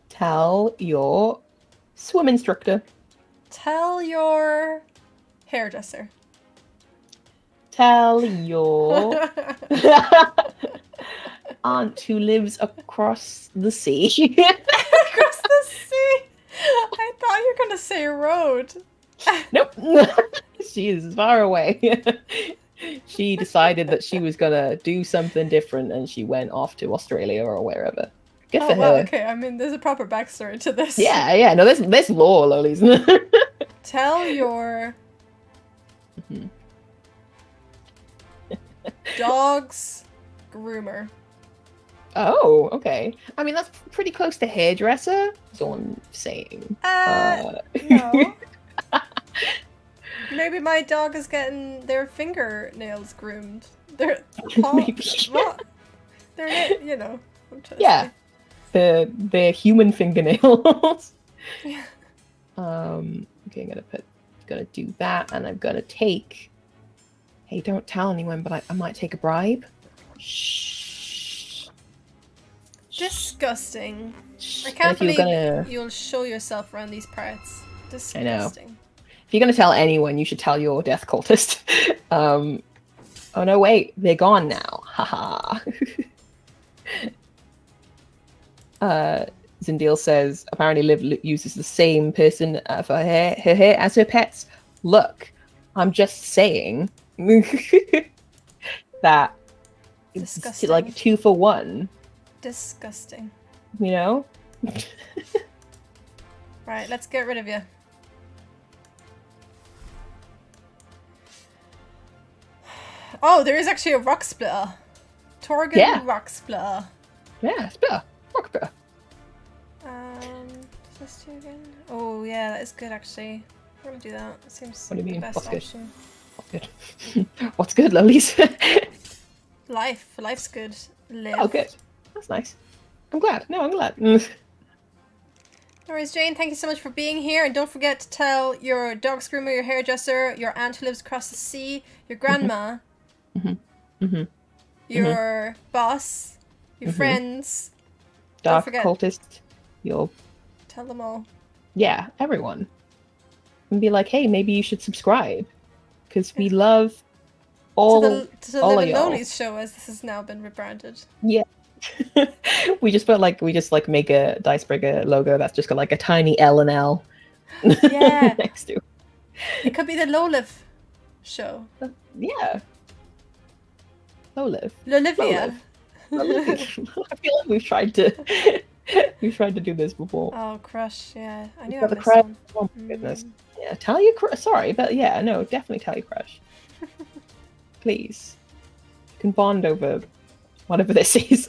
Tell your swim instructor. Tell your hairdresser. Tell your aunt who lives across the sea. Across the sea? I thought you were going to say road. Nope. She is far away. She decided that she was going to do something different, and she went off to Australia or wherever. Good for her. Well, okay, I mean, there's a proper backstory to this. Yeah, yeah. No, there's lore, Lolies. Tell your... Mm-hmm. Dog's groomer. Oh, okay. I mean, that's pretty close to hairdresser. That's all I'm saying. No. Maybe my dog is getting their fingernails groomed. Their paw. Maybe. Well, they're, you know. Yeah. They're human fingernails. Yeah. Okay, I'm gonna do that, and I'm gonna take. Hey, don't tell anyone, but I might take a bribe. Shh. Disgusting. I can't believe you'll show yourself around these parts. Disgusting. I know. If you're going to tell anyone, you should tell your death cultist. Oh no, wait. They're gone now. Haha. Zindeal says, apparently Liv uses the same person for her hair as her pets. Look, I'm just saying that it's like 2 for 1. Disgusting. You know? Right, let's get rid of you. Oh, there is actually a rock splitter. Torgon, yeah. Rock splitter. Yeah, splitter. Rock splitter. This two again. Oh yeah, that is good actually. I'm gonna do that. It seems what do you mean? Best option. What's good? What's good, lovelies? Life. Life's good. Live. Oh, good. That's nice. I'm glad. No, I'm glad. No worries, Jane. Thank you so much for being here. And don't forget to tell your dog groomer, your hairdresser, your aunt who lives across the sea, your grandma, your boss, your friends, dark cultist, your... Tell them all. Yeah, everyone. And be like, hey, maybe you should subscribe. Because we love all to all Live and Lonely's show, as this has now been rebranded. Yeah. We just felt like, we just like make a Dicebreaker logo that's just got like a tiny L and L. Yeah. Next to it. It could be the Loliv show. Yeah. Loliv. Lolivia. I feel like we've tried to... We've tried to do this before. Oh, crush! Yeah, I knew I missed one. Oh my goodness! Yeah, tell your crush. Sorry, but yeah, no, definitely tell your crush. Please, you can bond over whatever this is.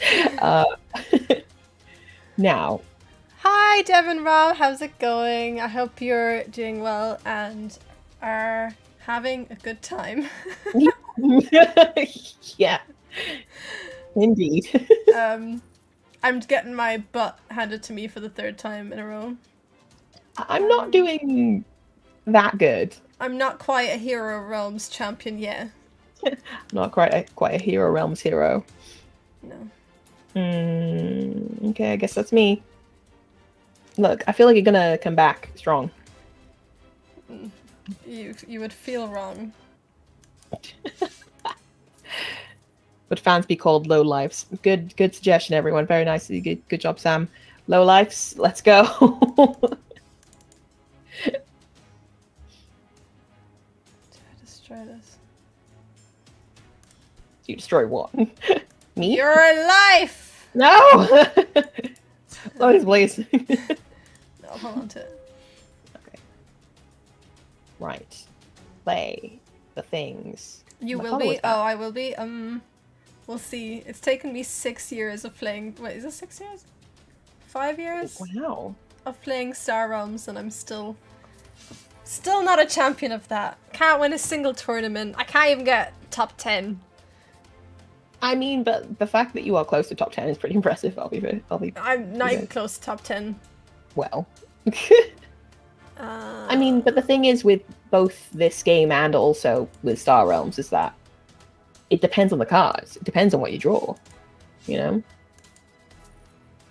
Now. Hi, Dev and Rob. How's it going? I hope you're doing well and are having a good time. Yeah, indeed. I'm getting my butt handed to me for the 3rd time in a row. I'm not doing that good. I'm not quite a Hero Realms champion yet. Not quite a Hero Realms hero. No. Okay, I guess that's me. Look, I feel like you're gonna come back strong. You would feel wrong. Would fans be called low lives? Good suggestion, everyone. Very nice. Good job, Sam. Low lives, let's go. Did I destroy this? You destroy what? Me? Your life! No! Low is blazing. No, hold on to it. Okay. Right. Play the things. You will be? Oh, I will be? We'll see. It's taken me 6 years of playing... Wait, is it 6 years? 5 years? Wow. Of playing Star Realms, and I'm still not a champion of that. Can't win a single tournament. I can't even get top 10. I mean, but the fact that you are close to top 10 is pretty impressive. I'm not even close to top 10. Well. I mean, but the thing is with both this game and also with Star Realms is that it depends on the cards. It depends on what you draw, you know?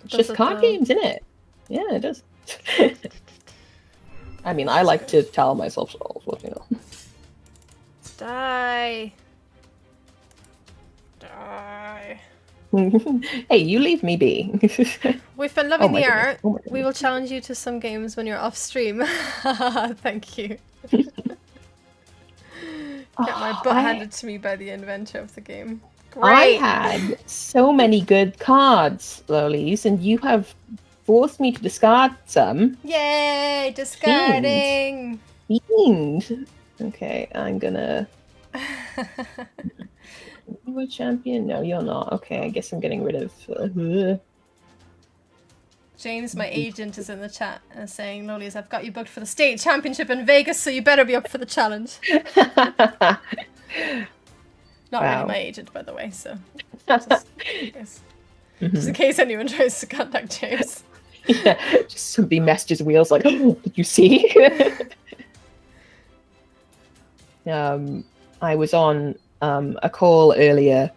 It's just card games, isn't it? Yeah, it does. I mean, I like to tell myself so, you know. Die. Die. Hey, you leave me be. We've been loving the art. Oh, we will challenge you to some games when you're off stream. Thank you. Get my butt handed to me by the inventor of the game. Great. I had so many good cards, Lolies, and you have forced me to discard some. Yay, discarding! Fiend. Okay, I'm gonna... You a champion? No, you're not. Okay, I guess I'm getting rid of... James, my agent, is in the chat and saying, Lolies, I've got you booked for the state championship in Vegas, so you better be up for the challenge. Not really my agent, by the way, so just, just in case anyone tries to contact James. Yeah, just somebody messages Wheels like, oh, did you see? I was on a call earlier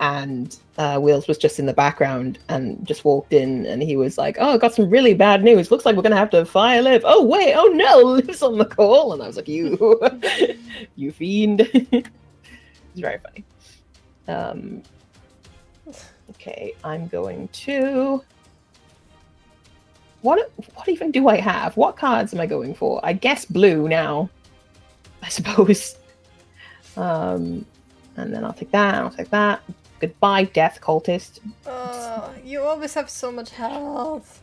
and Wheels was just in the background and just walked in, and he was like, oh, I got some really bad news. Looks like we're going to have to fire Liv. Oh, wait. Oh, no. Liv's on the call. And I was like, you, you fiend. It's very funny. Okay, I'm going to... What even do I have? What cards am I going for? I guess blue now, I suppose. And then I'll take that, and I'll take that. Goodbye, Death Cultist. Oh, you always have so much health.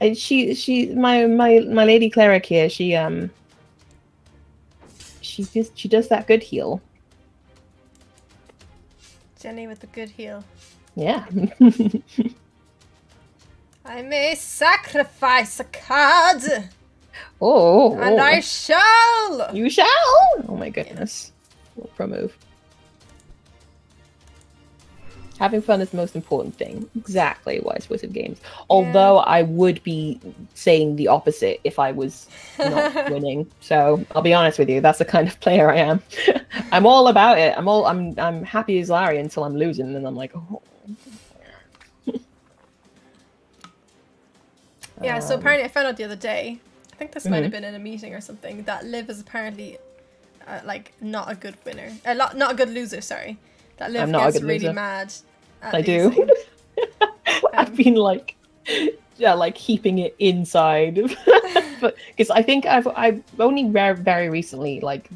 And my lady cleric here, she does that good heal. Jenny with the good heal. Yeah. I may sacrifice a card. Oh. And I shall. You shall? Oh my goodness. We'll pro-move. Having fun is the most important thing. Exactly, Wise Wizard Games. Although I would be saying the opposite if I was not winning. So I'll be honest with you, that's the kind of player I am. I'm all about it. I'm happy as Larry until I'm losing, and then I'm like, oh. Yeah, so apparently I found out the other day, I think this might have been in a meeting or something, that Liv is apparently, like, not a good winner. Not a good loser, sorry. That Liv gets really mad at losing. I've been, like, yeah, like, keeping it inside. Because I think I've only very recently, like,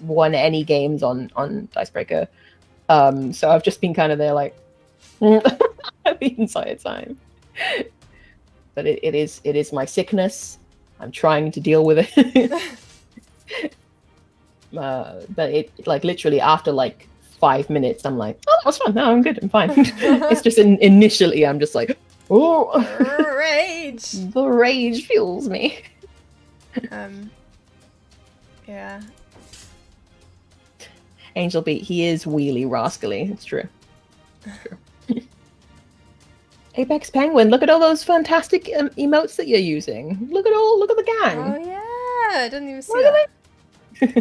won any games on Dicebreaker. So I've just been kind of there, like, I've been inside time. But it is my sickness. I'm trying to deal with it. But it, like, literally after like 5 minutes, I'm like, oh, that was fun. No, I'm good. I'm fine. It's just initially, I'm just like, oh, rage. The rage fuels me. Yeah. Angel Beat. He is wheelie rascally. It's true. It's true. Apex Penguin, look at all those fantastic emotes that you're using. Look at all, look at the gang. Oh yeah, I didn't even see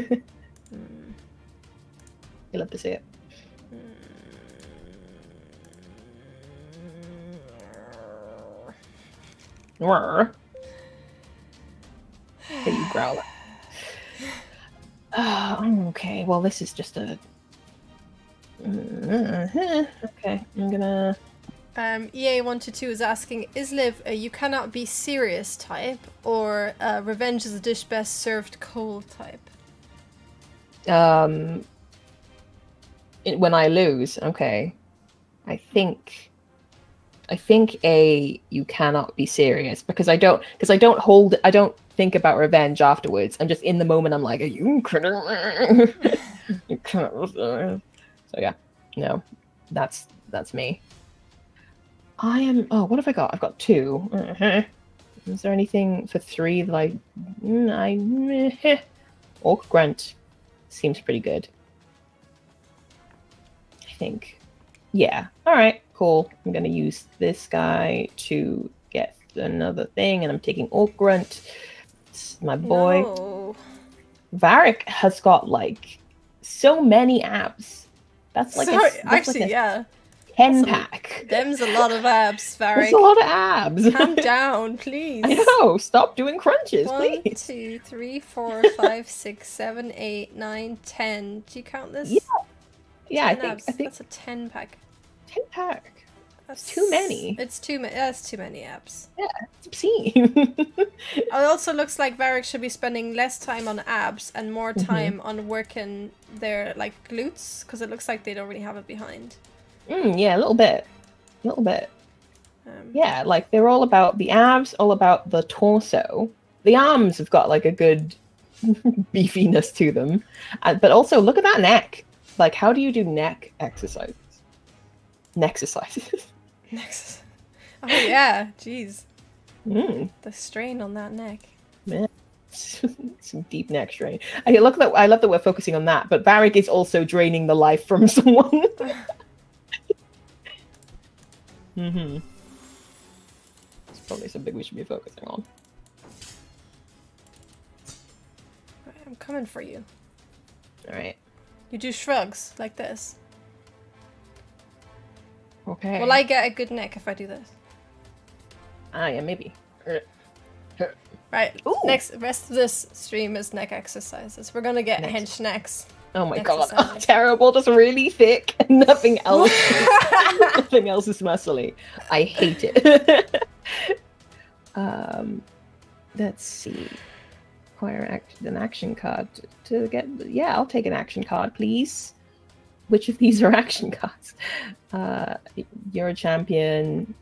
that. You love to see it. Hey, you growl. I'm okay. Well, this is just a... Okay, I'm gonna... EA122 is asking, is Liv a you cannot be serious type, or revenge is a dish best served cold type? When I lose, okay. I think a you cannot be serious, because I don't think about revenge afterwards. I'm just in the moment. I'm like, you cannot. You cannot. So yeah, no, that's me. I am... Oh, what have I got? I've got two. Is there anything for three that I... Orc Grunt seems pretty good, I think. Yeah. All right, cool. I'm going to use this guy to get another thing, and I'm taking Orc Grunt. It's my boy. No. Varric has got, like, so many abs. That's like... Actually, yeah. 10-pack. Them's a lot of abs, Varric. There's a lot of abs. Calm down, please. I know. Stop doing crunches, please. 1, 2, 3, 4, 5, 6, 7, 8, 9, 10. Do you count this? Yeah. Yeah, I think that's a 10-pack. 10-pack. That's too many. It's too many. That's too many abs. Yeah, it's obscene. It also looks like Varric should be spending less time on abs and more time on working their, like, glutes, because it looks like they don't really have it behind. Yeah, a little bit. A little bit. Yeah, like, they're all about the abs, all about the torso. The arms have got, like, a good beefiness to them. But also, look at that neck. Like, how do you do neck exercises? Neck exercises. Oh, yeah. Jeez. The strain on that neck. Yeah. Some deep neck strain. I love that we're focusing on that, but Varric is also draining the life from someone. It's probably something we should be focusing on. I'm coming for you. All right. You do shrugs like this. Okay. Will I get a good neck if I do this? Ah, yeah, maybe. Right. Ooh. Next, rest of this stream is neck exercises. We're gonna get hench necks. Oh my god! Oh, terrible, just really thick, and nothing else. Nothing else is muscly. I hate it. Let's see. Acquire an action card to get. Yeah, I'll take an action card, please. Which of these are action cards? You're a champion.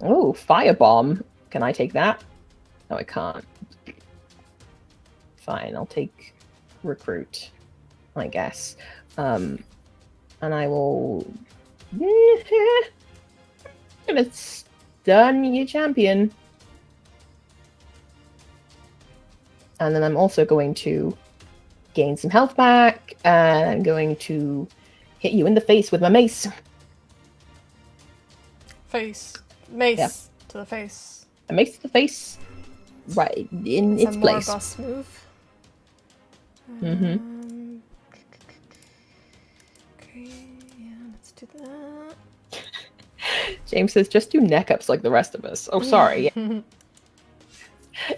Oh, firebomb. Can I take that? No, I can't. Fine, I'll take recruit, I guess. And I will. I'm gonna stun you, champion. And then I'm also going to gain some health back, and I'm going to hit you in the face with my mace. Face. Mace to the face. A mace to the face. Right in its place. It's a Morgoth move. Okay, yeah, let's do that. James says, just do neck ups like the rest of us. Oh, sorry.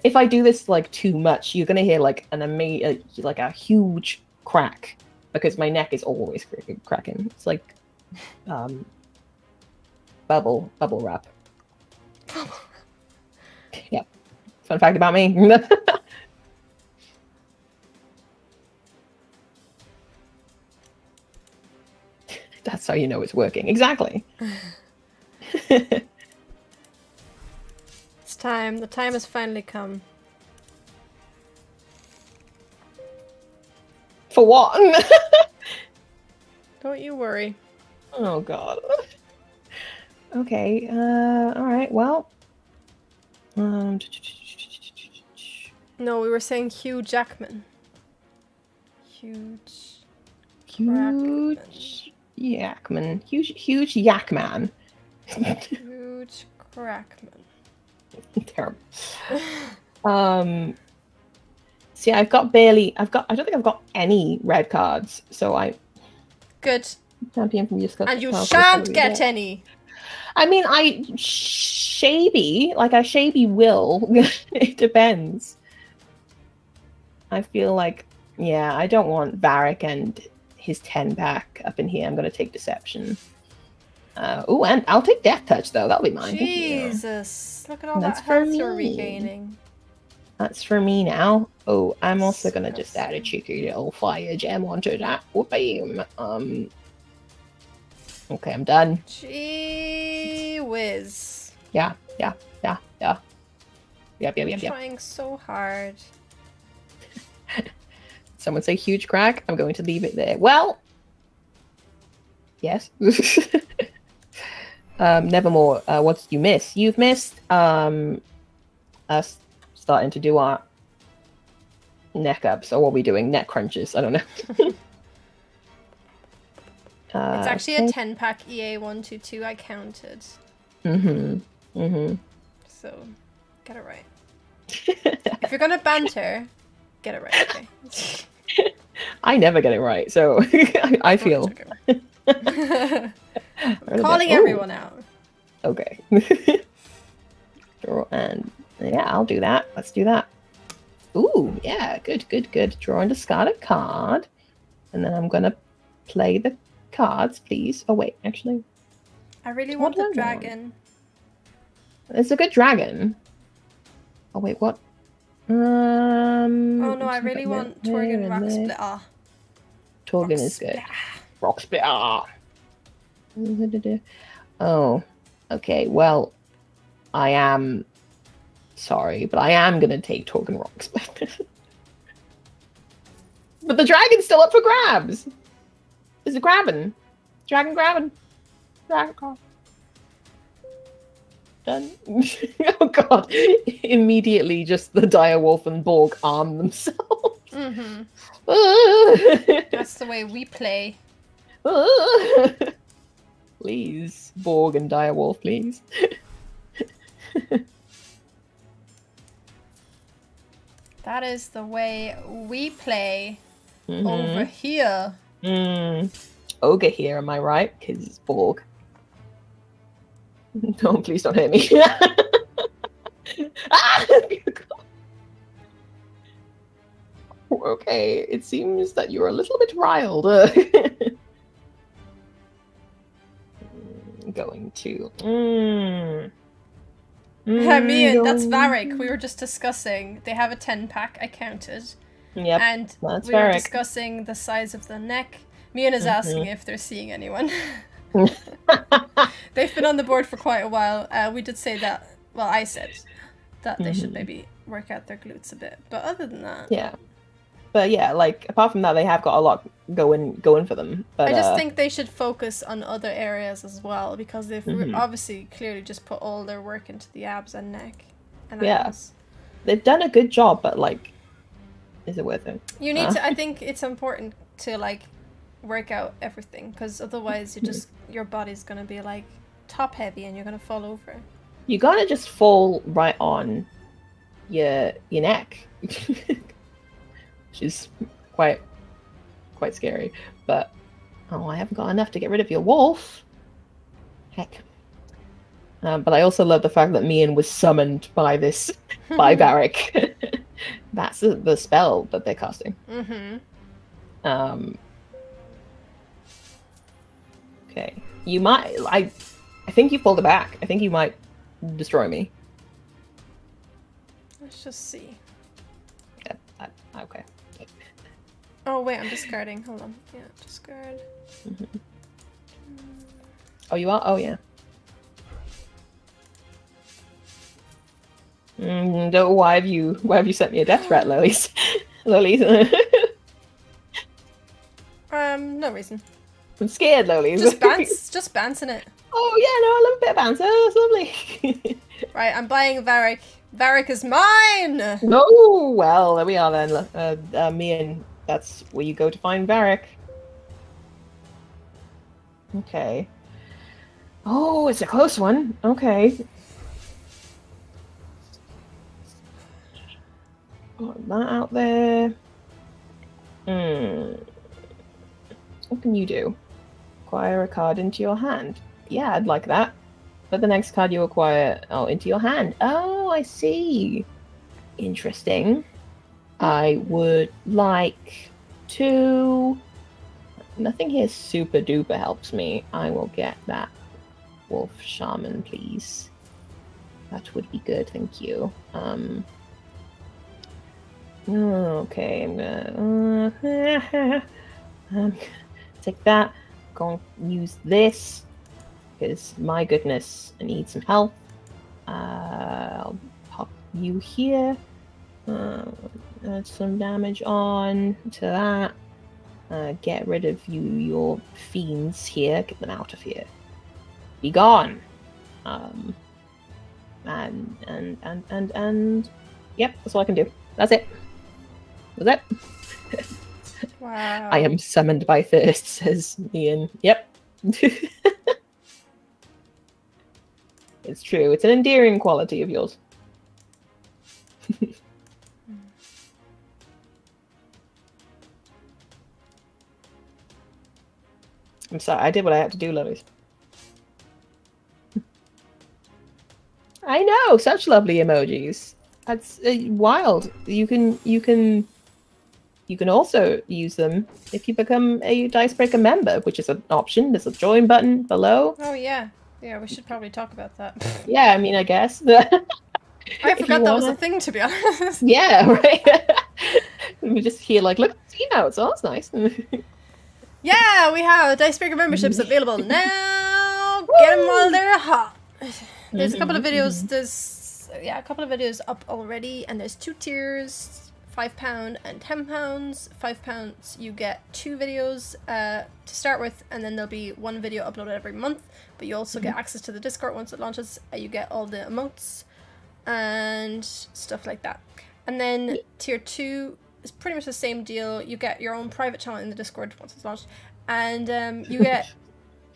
If I do this like too much, you're gonna hear like an a huge crack because my neck is always cracking. It's like bubble wrap. Yep. Fun fact about me. That's how you know it's working. Exactly. It's time. The time has finally come. For what? Don't you worry. Oh, God. Okay. All right. Well. No, we were saying Hugh Jackman. Huge Crackman. Terrible. See, I've got barely. I don't think I've got any red cards. So I. Good. Champion from Yzma. And you shan't get any. I mean, I shabby will. It depends. I feel like, yeah, I don't want Varric and his 10-pack up in here. I'm going to take deception. Oh, and I'll take death touch, though. That'll be mine. Jesus. Look at all that health you're regaining. That's for me now. Oh, I'm also going to just add a cheeky little fire gem onto that. Whoop-a-yum. Okay, I'm done. Gee whiz. Yeah. Yep. Trying so hard. Someone say huge crack. I'm going to leave it there. Well. Yes. Nevermore. What did you miss? You've missed us starting to do our neck ups. Or what are we doing? Neck crunches. I don't know. It's actually a 10-pack EA122. I counted. So, get it right. If you're gonna banter, get it right. Okay? I never get it right, so I feel. I'm calling everyone out. Okay. Draw and yeah, I'll do that. Let's do that. Ooh, yeah, good. Draw and discard a card, and then I'm gonna play the cards, please. Oh wait, actually, I really want the dragon. It's a good dragon. Oh wait, what? Oh no, I really want Torgon Rock Splitter. Torgon is good. Rock Splitter. Oh, okay. Well, I am sorry, but I am gonna take Torgon Rock Splitter. But the dragon's still up for grabs. Is it grabbing? Dragon grabbing? Dragon call. Done. Oh god. Immediately just the direwolf and Borg arm themselves. That's the way we play. Please. Borg and direwolf, please. That is the way we play over here. Ogre here, am I right? Because it's Borg. No, please don't hit me. Ah! Okay, it seems that you're a little bit riled. Going to... Hermione, that's Varric. We were just discussing. They have a 10-pack, I counted. Yep, and that's we Varric. Were discussing the size of the neck. Mian is asking if they're seeing anyone. They've been on the board for quite a while. We did say that, well, I said that they should maybe work out their glutes a bit. But other than that... Yeah. But yeah, like, apart from that, they have got a lot going for them. But, I just think they should focus on other areas as well, because they've obviously clearly just put all their work into the abs and neck. And yes. They've done a good job, but, like, is it worth it? You need to, I think it's important to, like, work out everything, because otherwise you're just, your body's going to be, like, top heavy and you're going to fall over. You got to just fall right on your neck. Which is quite scary. But, oh, I haven't got enough to get rid of your wolf. Heck. But I also love the fact that Mian was summoned by this, by Varric. That's the spell that they're casting. Okay. You might, I think you pulled it back. I think you might destroy me. Let's just see. Okay. Oh wait, I'm discarding. Hold on. Yeah, discard. Oh, you are? Oh, yeah. No, why have you sent me a death threat, Lollies? Lollies. No reason. I'm scared, Lollies. Just bounce. Just bouncing it. Oh yeah, no, I love a bit of bounce. Oh, that's lovely. Right, I'm buying Varric. Varric is mine! Oh, well, there we are then. Mian, that's where you go to find Varric. Okay. Oh, it's a close one. Okay. Got that out there. What can you do? Acquire a card into your hand. Yeah, I'd like that. But the next card you acquire, oh, into your hand. Oh, I see. Interesting. I would like to... Nothing here super duper helps me. I will get that wolf shaman, please. That would be good, thank you. Okay, I'm gonna... take that. Gonna use this. Because my goodness, I need some help. I'll pop you here. Add some damage on to that. Get rid of your fiends here. Get them out of here. Be gone. And yep, that's all I can do. That's it. That's it. Wow. I am summoned by thirst, says Ian. Yep. It's true. It's an endearing quality of yours. I'm sorry. I did what I had to do, Lovis. I know. Such lovely emojis. That's wild. You can also use them if you become a Dicebreaker member, which is an option. There's a join button below. Oh yeah. Yeah, we should probably talk about that. Yeah, I mean, I guess. I forgot that was a thing, to be honest. Yeah, right? We just hear, like, look at the emotes. Oh, that's nice. Yeah, we have Dicebreaker memberships available now. Get them while they're hot. There's a couple of videos. There's, yeah, a couple of videos up already. And there's 2 tiers, £5 and £10. £5, you get 2 videos to start with, and then there'll be 1 video uploaded every month. But you also get access to the Discord once it launches. You get all the emotes and stuff like that. And then tier 2 is pretty much the same deal. You get your own private channel in the Discord once it's launched. And you get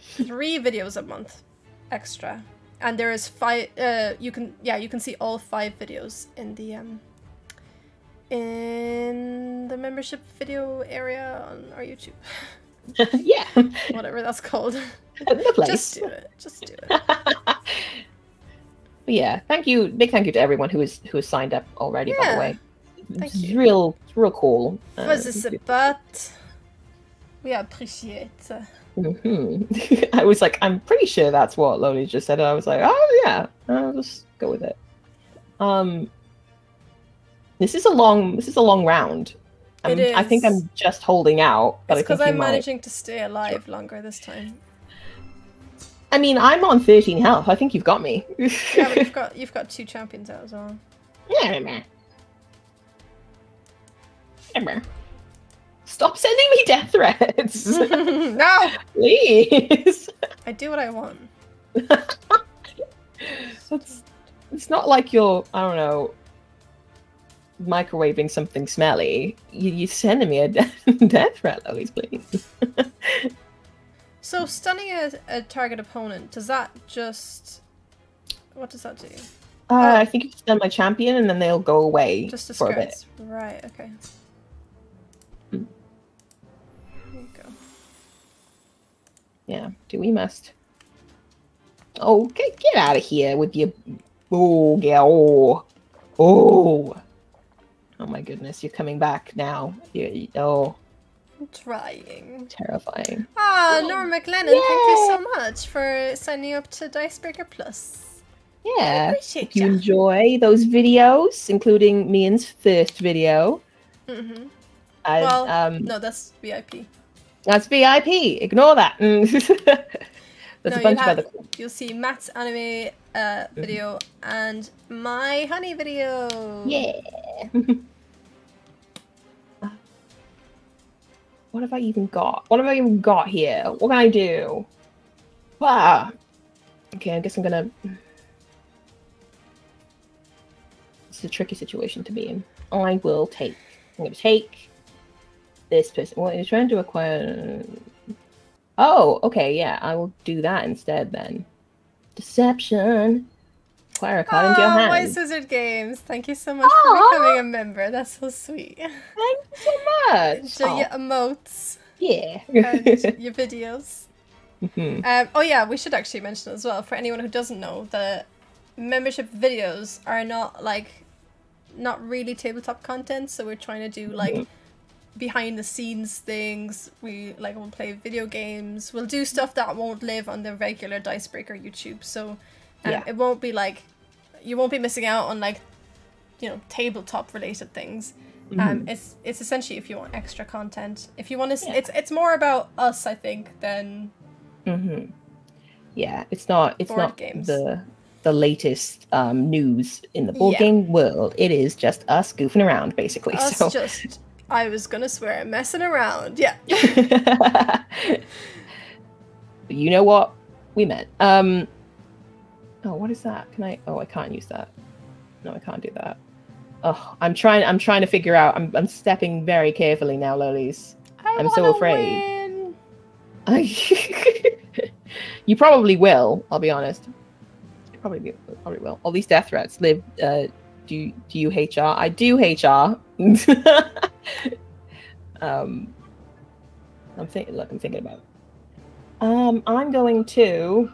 3 videos a month extra. And there is 5, you can see all 5 videos in the membership video area on our YouTube. Yeah. Whatever that's called. Just do it. Just do it. Yeah, thank you. Big thank you to everyone who has signed up already. Yeah. By the way, it's real cool. This is about. We appreciate. I was like, I'm pretty sure that's what Loli just said. And I was like, oh yeah, I'll just go with it. This is a long round. It is. I think I'm just holding out, but it's because I'm managing to stay alive longer this time. I mean, I'm on 13 health. I think you've got me. Yeah, but you've got two champions out as well. Yeah. Stop sending me death threats. No, please. I do what I want. It's not like you're, I don't know, microwaving something smelly. You're sending me a death threat, Lois, please. So stunning a target opponent, does that just... What does that do? I think you stun my champion and then they'll go away just for a bit. Right, okay. Mm. There you go. Yeah, do we must... Oh, get out of here with your... Oh, yeah, oh. Oh. Oh my goodness, you're coming back now. Oh. I'm trying. Terrifying. Ah, oh, Laura McLennan, yay! Thank you so much for signing up to Dicebreaker Plus. Yeah. I appreciate you. If you enjoy those videos, including Mian's first video. Mm-hmm. Well, no, that's VIP. That's VIP. Ignore that. There's a bunch of other. You'll see Matt's anime video and my honey video. Yeah. What have I even got? What have I even got here? What can I do? Ah. Okay, I guess I'm gonna... This is a tricky situation to be in. I will take... I'm gonna take this person. Well, you're trying to acquire... Oh, okay, yeah. I will do that instead, then. Deception. Acquire a card into your hand. Wise Wizard Games. Thank you so much for becoming a member. That's so sweet. Thank you so much. So your emotes. Yeah. And your videos. Mm-hmm. Oh yeah, we should actually mention as well, for anyone who doesn't know, the membership videos are not really tabletop content, so we're trying to do behind the scenes things. We will play video games. We'll do stuff that won't live on the regular Dicebreaker YouTube. So it won't be you won't be missing out on tabletop related things. Mm-hmm. It's essentially if you want extra content, if you want to, it's more about us, I think, than. Mm-hmm. Yeah, it's not games. The latest news in the board game world. It is just us goofing around, basically. I was gonna swear, messing around. Yeah. You know what we meant. Oh, what is that? Can I? Oh, I can't use that. No, I can't do that. Oh, I'm trying to figure out. I'm stepping very carefully now, Lolis. I'm so afraid. You probably will. I'll be honest. You probably will. All these death threats. Liv, do you HR? I do HR. I'm thinking. Look, I'm thinking about. I'm going to.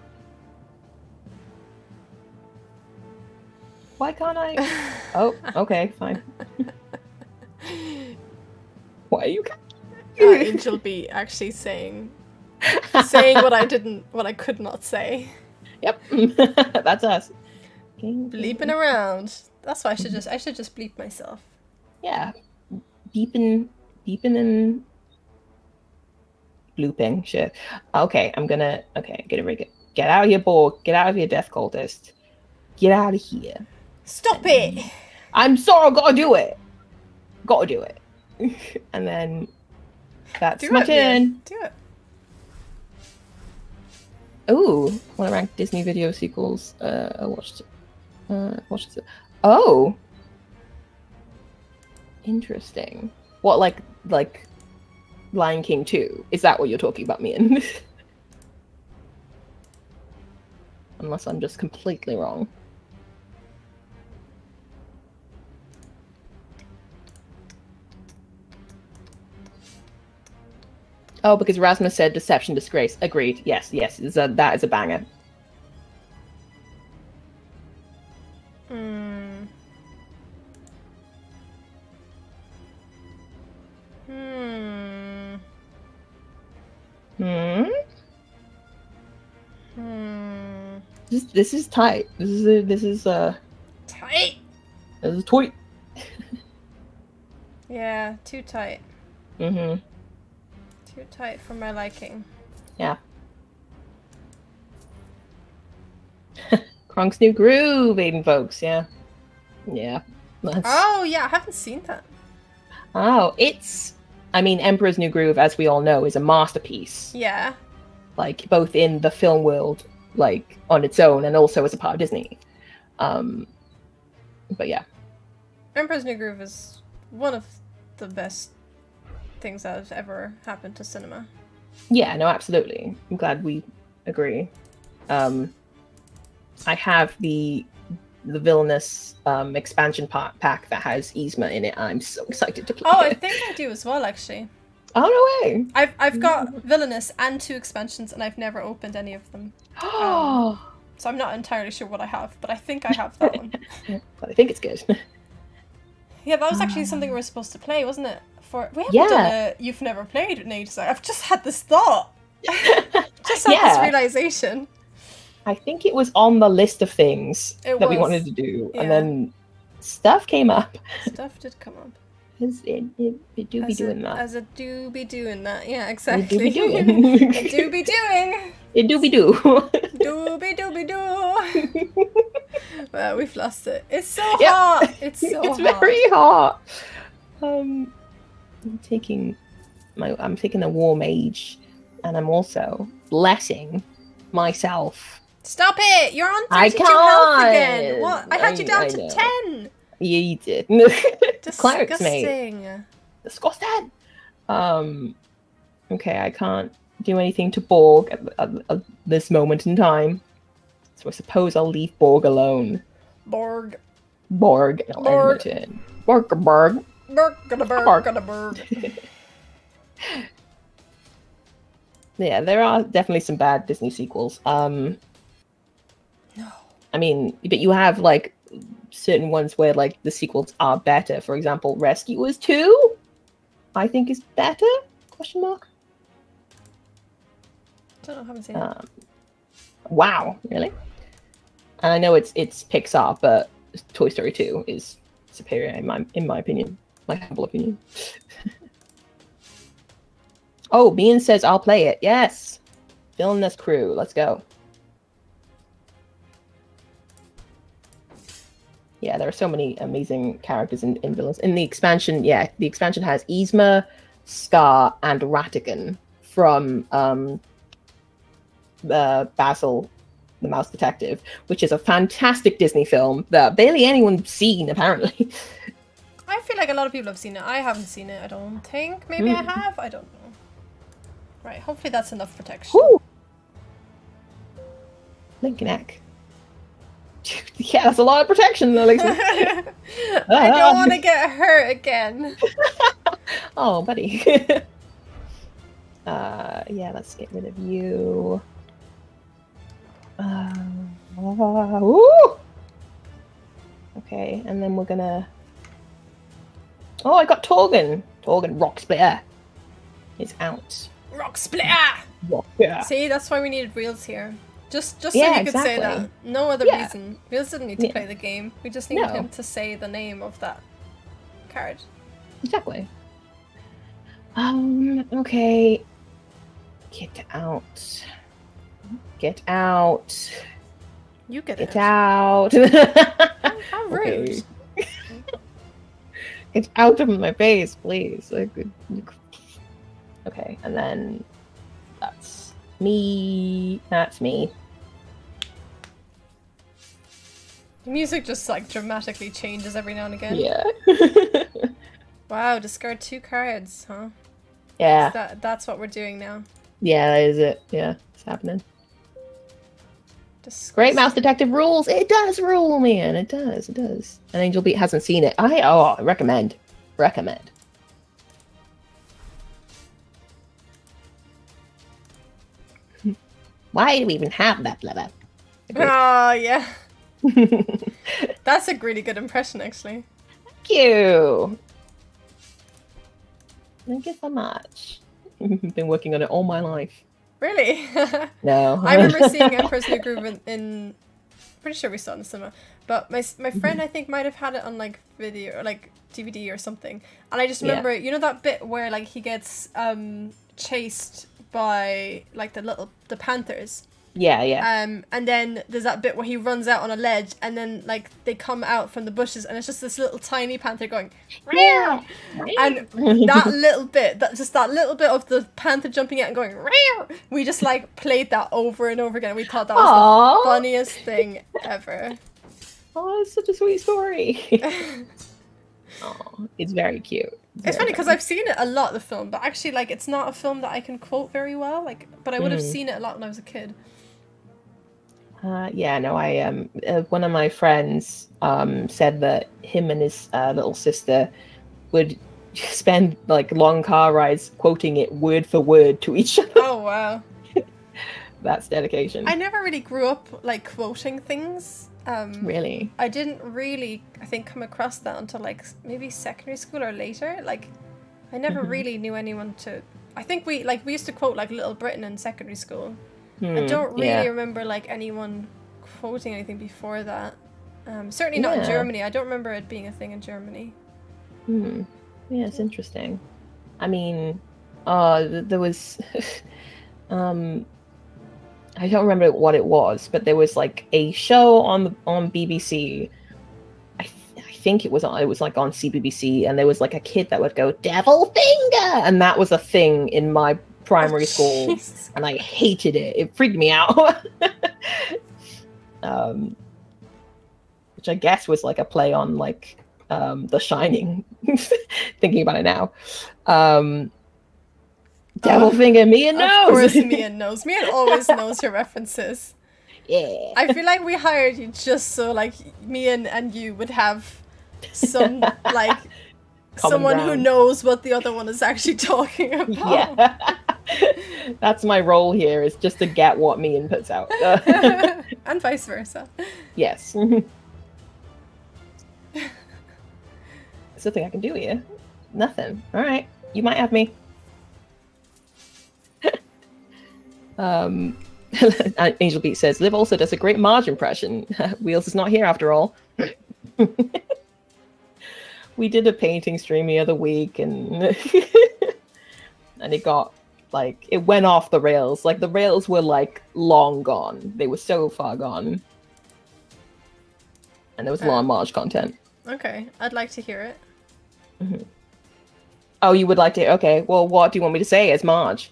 Why can't I? Oh, okay, fine. Why you can't? Angel B actually saying what I could not say. Yep, that's us. Bleeping around. That's why I should just bleep myself. Yeah, beeping and blooping shit. Okay, I'm gonna rig it. Get out of your board. Get out of your death cultist. Get out of here. Stop it! I'm sorry, I've got to do it. Got to do it. And then that's my turn. Do it. Oh, want to rank Disney video sequels? I watched it. Oh, interesting. What like Lion King 2? Is that what you're talking about, me and? Unless I'm just completely wrong. Oh, because Rasmus said deception, disgrace. Agreed. Yes, that is a banger. This is tight. Tight. This is tight. Yeah, too tight. Mm-hmm. Too tight for my liking. Yeah. Kronk's New Groove, Aiden folks, yeah. Yeah. That's... Oh, yeah, I haven't seen that. Oh, it's... I mean, Emperor's New Groove, as we all know, is a masterpiece. Yeah. Like, both in the film world, like, on its own, and also as a part of Disney. But yeah. Emperor's New Groove is one of the best things that have ever happened to cinema. Yeah, no, absolutely. I'm glad we agree. I have the Villainous expansion pack that has Yzma in it. I'm so excited to play it. Oh, I think I do as well, actually. Oh, no way! I've got Villainous and 2 expansions, and I've never opened any of them. Oh! So I'm not entirely sure what I have, but I think I have that one. But I think it's good. Yeah, that was actually something we were supposed to play, wasn't it? For we haven't done a You've Never Played in ages. I've just had this thought. This realization. I think it was on the list of things that we wanted to do, and then stuff came up. Stuff did come up. It do be doing that. As it do be doing that, yeah, exactly. It do be doing. It do be doing. It do be do. Do be do be do. Well, we've lost it. It's so hot. It's so hot. It's very hot. I'm taking a war mage, and I'm also blessing myself. Stop it! You're on 32 health again! What? I had you down to 10! Yeah, you did. Disgusting. Disgusting! Okay, I can't do anything to Borg at this moment in time. So I suppose I'll leave Borg alone. Borg. Borg. And I'll Borg. End it in. Borg. Borg. Borg. Borg. Borg. Borg. Yeah, there are definitely some bad Disney sequels. No. I mean, but you have, like, certain ones where, like, the sequels are better. For example, Rescuers 2, I think, is better? Question mark? I don't know, I haven't seen it. Wow, really? And I know it's Pixar, but Toy Story 2 is superior, in my opinion. My humble opinion. Oh, Bean says I'll play it. Yes. Villainous crew. Let's go. Yeah, there are so many amazing characters in Villainous. In the expansion, yeah, the expansion has Yzma, Scar, and Ratigan from Basil, the Mouse Detective, which is a fantastic Disney film that barely anyone's seen, apparently. I feel like a lot of people have seen it. I haven't seen it, I don't think. Maybe I have? I don't know. Right, hopefully that's enough protection. Ooh. Lincoln Eck. Yeah, that's a lot of protection, Alexa. I don't want to get hurt again. Oh, buddy. Yeah, let's get rid of you. Ooh! Okay, and then we're gonna... Oh, I got Torgon. Torgon Rocksplitter is out. Rock splitter. Yeah. See, that's why we needed Wheels here. Just so you could say that. No other reason. Wheels didn't need to play the game. We just needed him to say the name of that card. Exactly. Okay. Get out. Get out. You get out. How rude. Okay. Get out of my face, please. Okay, and then that's me. That's me. The music just like dramatically changes every now and again. Yeah. Wow, discard 2 cards, huh? Yeah. That's what we're doing now. Yeah, that is it. Yeah, it's happening. Disgusting. Great Mouse Detective rules. It does rule, man. It does. It does. And Angel Beat hasn't seen it. I recommend. Recommend. Why do we even have that letter? Oh, yeah. That's a really good impression, actually. Thank you. Thank you so much. Been working on it all my life. Really? No. I remember seeing Emperor's New Groove in pretty sure we saw it in the cinema, but my friend I think might have had it on like video or like DVD or something, and I just remember you know that bit where like he gets chased by like the panthers. Yeah, yeah. And then there's that bit where he runs out on a ledge, and then like they come out from the bushes, and it's just this little tiny panther going, "Rear!" And that little bit, that little bit of the panther jumping out and going, "Rear!" We just like played that over and over again. We thought that was the funniest thing ever. Oh, that's such a sweet story. Oh, it's very cute. It's funny because I've seen it a lot, the film, but actually like it's not a film that I can quote very well. Like, but I would have seen it a lot when I was a kid. Yeah, no, I one of my friends said that him and his little sister would spend like long car rides quoting it word for word to each other. Oh wow, that's dedication. I never really grew up like quoting things. Really, I didn't really, I think, come across that until like maybe secondary school or later. Like, I never really knew anyone to. I think we used to quote like Little Britain in secondary school. I don't really remember like anyone quoting anything before that. Certainly not in Germany. I don't remember it being a thing in Germany. Yeah, it's interesting. I mean, there was, I don't remember what it was, but there was like a show on BBC. I think it was like on CBBC, and there was like a kid that would go "Devil Finger," and that was a thing in my primary school, and I hated it. It freaked me out. Which I guess was like a play on like The Shining. Thinking about it now, Devil Finger, Mia knows. Of course, Mia knows. Mia always knows her references. Yeah. I feel like we hired you just so like Mia and you would have some like someone who knows what the other one is actually talking about. Yeah. That's my role here, is just to get what Mean puts out. And vice versa. Yes. There's nothing I can do here. Nothing. Alright. You might have me. Angel Beat says, Liv also does a great Marge impression. Wheels is not here after all. We did a painting stream the other week, and and it got like, it went off the rails. Like the rails were like long gone. They were so far gone. And there was a lot of Marge content. Okay, I'd like to hear it. Oh, you would like to? Okay, well, what do you want me to say as Marge?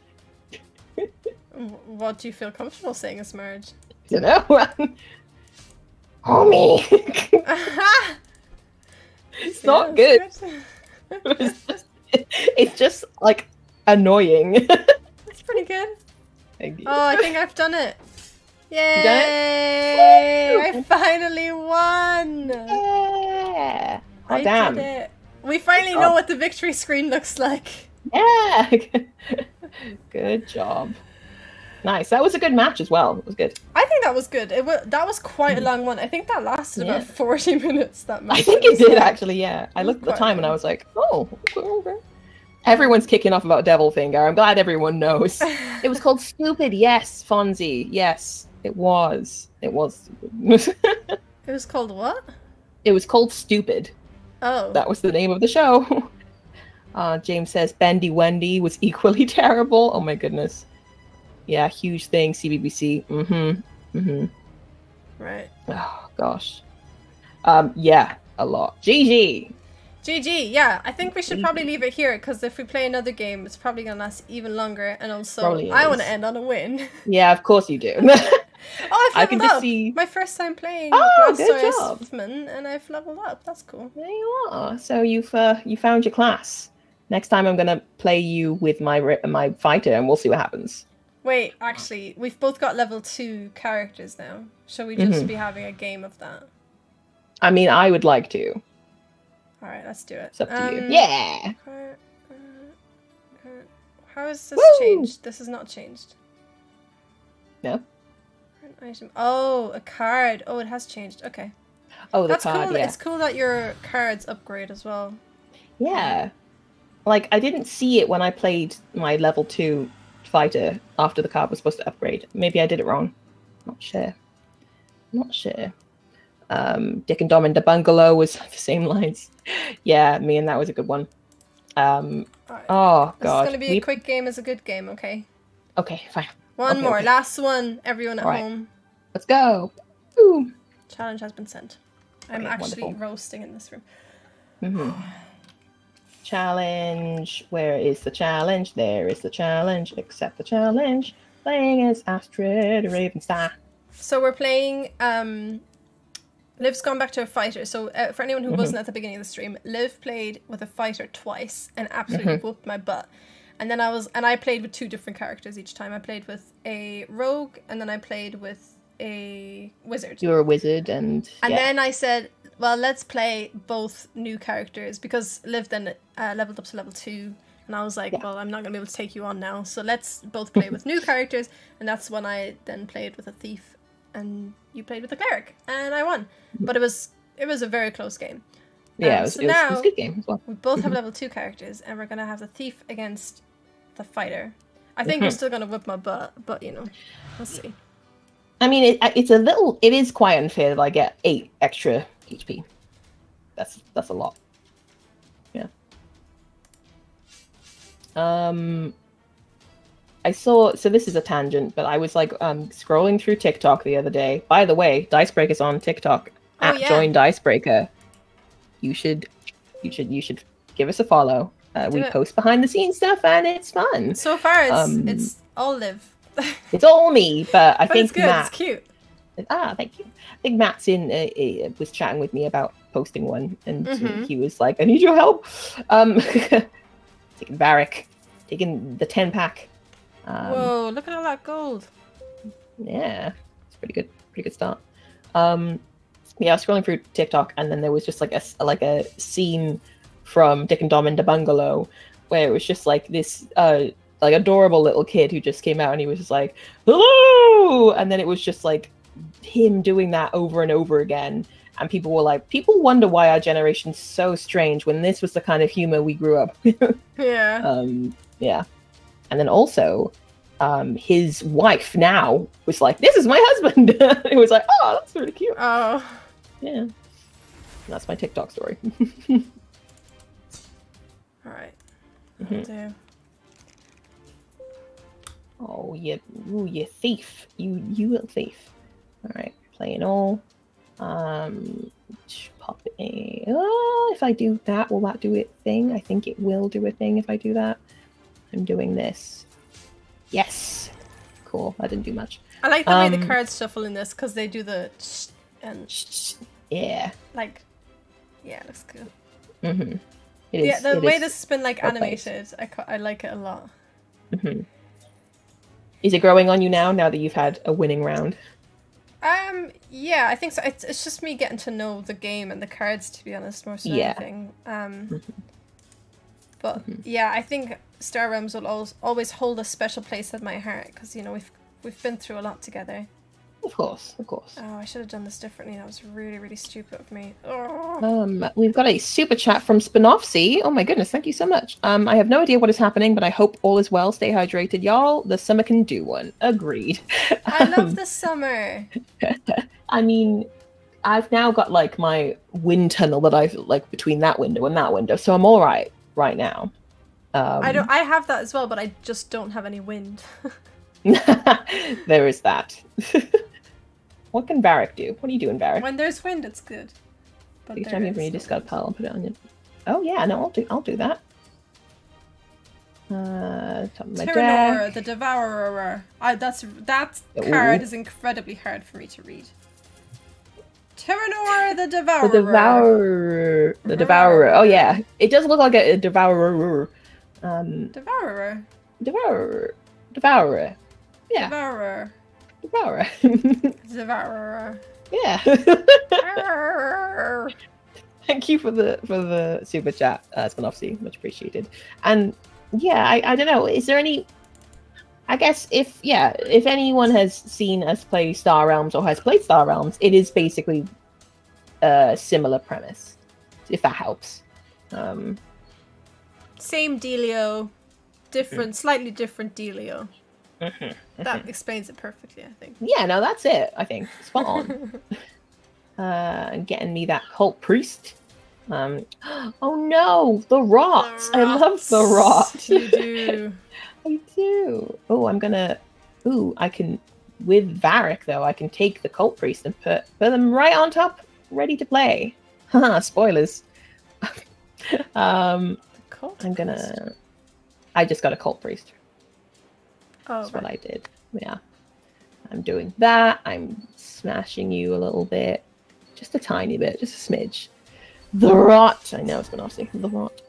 What do you feel comfortable saying as Marge? You know, homie. It's not good. It's just like annoying. That's pretty good. Thank you. Oh, I think I've done it. Yay! Done it? I finally won. Yeah. Oh, I damn. Did it. We finally know what the victory screen looks like. Yeah. Good job. Nice. That was a good match as well. It was good. I think that was good. That was quite a long one. I think that lasted about 40 minutes, that match. I think it did, actually, yeah. I looked at the time and I was like, oh, okay. Everyone's kicking off about Devil Finger. I'm glad everyone knows. It was called Stupid. Yes, Fonzie. Yes, it was. It was. It was called what? It was called Stupid. Oh. That was the name of the show. James says Bendy Wendy was equally terrible. Oh, my goodness. Yeah, huge thing, CBBC. Right. Oh, gosh. Yeah, a lot. GG! GG, yeah. I think we should probably leave it here, because if we play another game, it's probably going to last even longer. And also, I want to end on a win. Yeah, of course you do. I can just see... My first time playing Blastoise, and I've leveled up. That's cool. There you are. So you found your class. Next time I'm going to play you with my fighter, and we'll see what happens. Wait, actually, we've both got level 2 characters now. Shall we just be having a game of that? I mean, I would like to. All right, let's do it. It's up to you. Yeah! How is this changed? This is not changed. No? An item. Oh, a card. Oh, it has changed. Okay. Oh, that's card, cool. Yeah. It's cool that your cards upgrade as well. Yeah. Like, I didn't see it when I played my level 2 fighter after the card was supposed to upgrade. Maybe I did it wrong. Not sure. Dick and Dom in da Bungalow was the same lines. Yeah, me and that was a good one. Right. Oh, God. It's going to be a quick game as a good game, okay? Okay, fine. One more. Last one, everyone at home. Let's go. Boom. Challenge has been sent. I'm actually roasting in this room. Mm-hmm. Challenge. Where is the challenge? There is the challenge. Accept the challenge. Playing as Astrid Ravenstar. So we're playing... Liv's gone back to a fighter. So for anyone who wasn't at the beginning of the stream, Liv played with a fighter twice and absolutely whooped my butt. And then I played with two different characters each time. I played with a rogue and then I played with a wizard. You were a wizard and then I said, well, let's play both new characters because Liv then leveled up to level 2. And I was like, well, I'm not going to be able to take you on now. So let's both play with new characters. And that's when I then played with a thief. And you played with the cleric, and I won. But it was a very close game. Yeah, it was a good game as well. We both have level 2 characters, and we're gonna have the thief against the fighter. I think you're still gonna whip my butt, but you know, we'll see. I mean, it is quite unfair that I get 8 extra HP. That's a lot. Yeah. I saw, so this is a tangent, but I was like scrolling through TikTok the other day. By the way, Dicebreaker's on TikTok. @ Join Dicebreaker. You should give us a follow. We post behind the scenes stuff and it's fun. So far it's all Liv. It's all me, but I think it's good. Matt, it's cute. Thank you. I think Matt's was chatting with me about posting one and he was like, I need your help. Taking Barrack, taking the 10-pack. Whoa, look at all that gold. Yeah, it's pretty good start. Yeah, I was scrolling through TikTok and then there was just like a scene from Dick and Dom in da Bungalow where it was just like this like adorable little kid who just came out and he was just like, hello, and then it was just like him doing that over and over again. And people were like, people wonder why our generation's so strange when this was the kind of humor we grew up. Yeah. Yeah. And then also, his wife now was like, "This is my husband." It was like, "Oh, that's really cute." Oh, yeah. And that's my TikTok story. All right. Oh, you thief! You little thief! All right, playing all. Pop a. Oh, if I do that, will that do it? Thing? I think it will do a thing if I do that. I'm doing this. Yes. Cool. I didn't do much. I like the way the cards shuffle in this because they do the shh and shh. Yeah. Like, yeah, it looks cool. It is. Yeah, the way this has been like animated, I like it a lot. Is it growing on you now that you've had a winning round? Yeah, I think so. It's just me getting to know the game and the cards, to be honest, more so than anything. But yeah, I think Star Realms will always hold a special place in my heart because, you know, we've been through a lot together. Of course, of course. Oh, I should have done this differently. That was really, really stupid of me. Oh. We've got a super chat from Spinoffsy. Oh my goodness, thank you so much. I have no idea what is happening, but I hope all is well. Stay hydrated, y'all. The summer can do one. Agreed. I love the summer. I mean... I've now got like my wind tunnel that I've like between that window and that window, so I'm all right right now. I have that as well, but I just don't have any wind. There is that. What can Varric do? What are you doing, Varric? When there's wind, it's good. But each time you just got a pile and put it on you. Oh yeah, no, I'll do that. Top of my deck. The Devourer. That card is incredibly hard for me to read. Tyranor the Devourer. The Devourer. Oh yeah, it does look like a Devourer. Devourer. Yeah. Devourer. Yeah. Thank you for the super chat, Spinoffsy. Much appreciated. And yeah, I don't know. Is there any? I guess if anyone has seen us play Star Realms or has played Star Realms, it is basically a similar premise, if that helps. Same dealio, slightly different dealio. Mm-hmm. That explains it perfectly, I think. Yeah, no, that's it, I think. Spot on. Getting me that cult priest. Oh no, the rot. I love the rot. You do. I do. Oh, I'm gonna. Ooh, I can. With Varric, though, I can take the cult priest and put them right on top, ready to play. Haha, spoilers. I just got a cult priest. Oh, that's right. What I did. Yeah. I'm doing that. I'm smashing you a little bit. Just a tiny bit. Just a smidge. The rot. I know it's been nasty. The rot.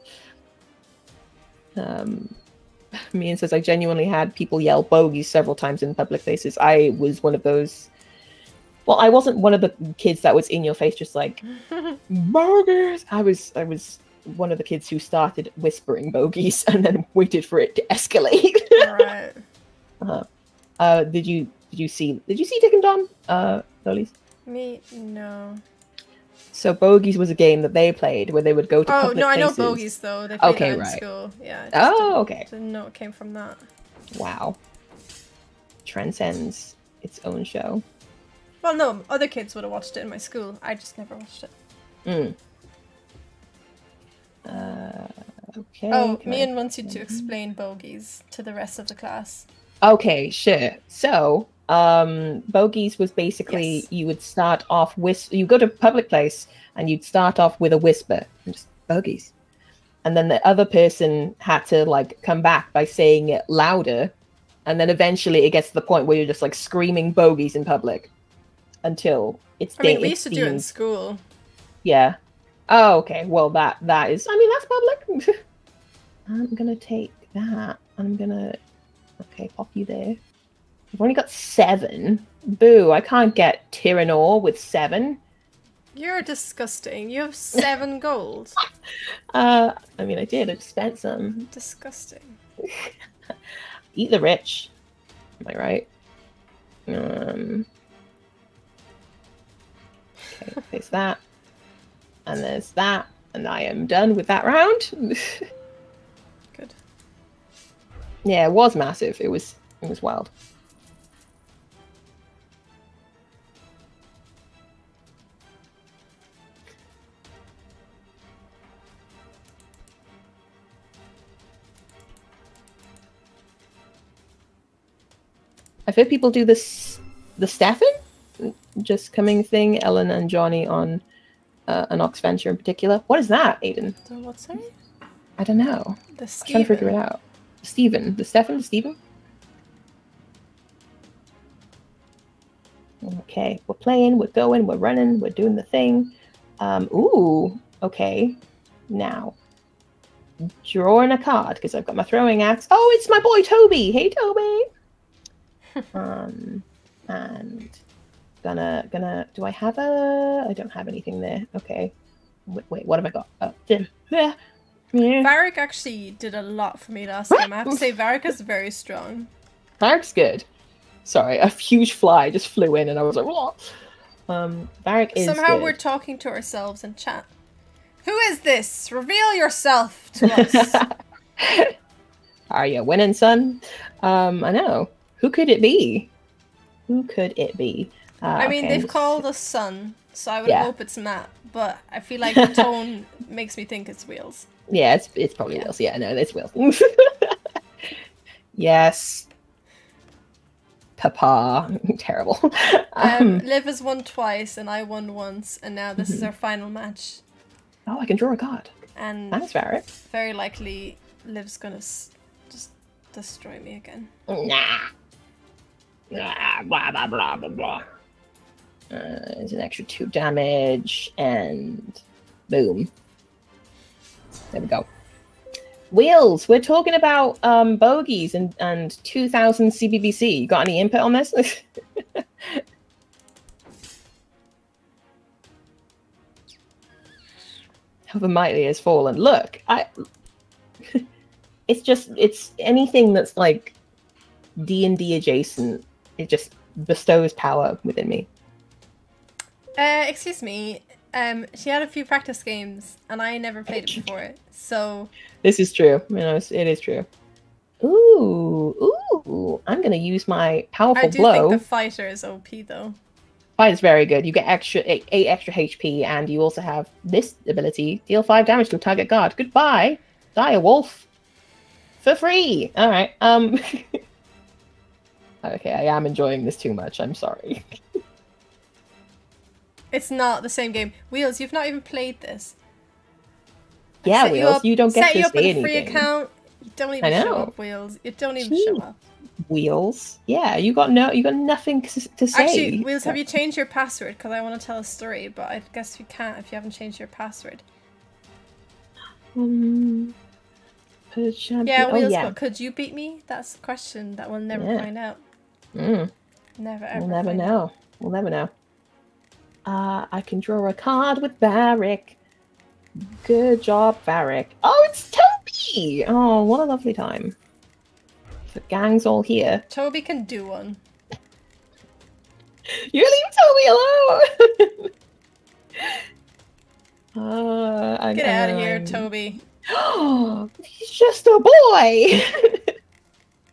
Mian says, I genuinely had people yell bogeys several times in public places. I was one of those. Well, I wasn't one of the kids that was in your face just like, bogeys. I was one of the kids who started whispering bogeys and then waited for it to escalate. Right. Did you see Dick and Dom? Lollies? Me? No. So bogeys was a game that they played where they would go to public places. I know bogeys though. They played that in school. Yeah. Okay. Didn't know it came from that. Wow. Transcends its own show. Well, no, other kids would have watched it in my school. I just never watched it. Mm. Okay. Oh, Mian wants you to explain bogeys to the rest of the class. Okay, sure. So, bogeys was basically you would start off with, you go to a public place and you'd start off with a whisper and just bogeys, and then the other person had to like come back by saying it louder, and then eventually it gets to the point where you're just like screaming bogeys in public until it's. I mean, we used to do it in school. Yeah. Oh, okay. Well, that is. I mean, that's public. I'm gonna take that. I'm gonna. Okay, pop you there. I've only got 7. Boo, I can't get Tyranor with 7. You're disgusting. You have 7 gold. I mean, I did. I just spent some. Disgusting. Eat the rich. Am I right? Okay, there's that. And there's that. And I am done with that round. Good. Yeah, it was massive. It was wild. I've heard people do this, the Stefan just coming thing, Ellen and Johnny on an Oxventure in particular. What is that, Aiden? What's that? I don't know. I'm trying to figure it out. Stephen. The Stefan? The Stephen? Okay. We're playing, we're going, we're running, we're doing the thing. Ooh. Okay. Now. Drawing a card because I've got my throwing axe. Oh, it's my boy Toby! Hey, Toby! And gonna do I have a I don't have anything there. Okay. Wait, what have I got? Varric actually did a lot for me last time. I have to say Varric is very strong. Varric's good. Sorry, a huge fly just flew in and I was like, what? Varric is somehow good. We're talking to ourselves in chat. Who is this? Reveal yourself to us. Are you winning, son? I know. Who could it be? Who could it be? I mean, okay, they've called us Sun, so I would hope it's Matt, but I feel like the tone makes me think it's Wheels. Yeah, it's probably Wheels. Yeah, no, it's Wheels. Yes. Papa. Terrible. Liv has won twice, and I won once, and now this is our final match. Oh, I can draw a card. And thanks, Varric. Very likely, Liv's going to just destroy me again. Nah. Blah, blah, blah, blah, blah. It's an extra 2 damage, and boom. There we go. Wheels, we're talking about bogeys and 2000 CBBC. You got any input on this? How the mighty has fallen. Look, it's anything that's like D&D adjacent. It just bestows power within me. Excuse me. She had a few practice games, and I never played it before. So this is true. You know, it is true. Ooh, ooh. Ooh, I'm going to use my powerful blow. I do think the fighter is OP, though. Fight is very good. You get extra 8 extra HP, and you also have this ability. Deal 5 damage to a target guard. Goodbye, dire wolf. For free! Alright, okay, I am enjoying this too much. I'm sorry. It's not the same game. Wheels, you've not even played this. Yeah, Wheels, you don't get to see anything. Set you up with a free account. You don't even show up, Wheels. You don't even show up. Wheels? Yeah, you got nothing to say. Actually, Wheels, have you changed your password? Because I want to tell a story, but I guess you can't if you haven't changed your password. Yeah, Wheels, but could you beat me? That's the question that we'll never find out. Never, ever. We'll never know. We'll never know. I can draw a card with Varric. Good job, Varric. Oh, it's Toby! Oh, what a lovely time. The gang's all here. Toby can do one. You leave Toby alone! Get out of here, Toby. Oh, he's just a boy.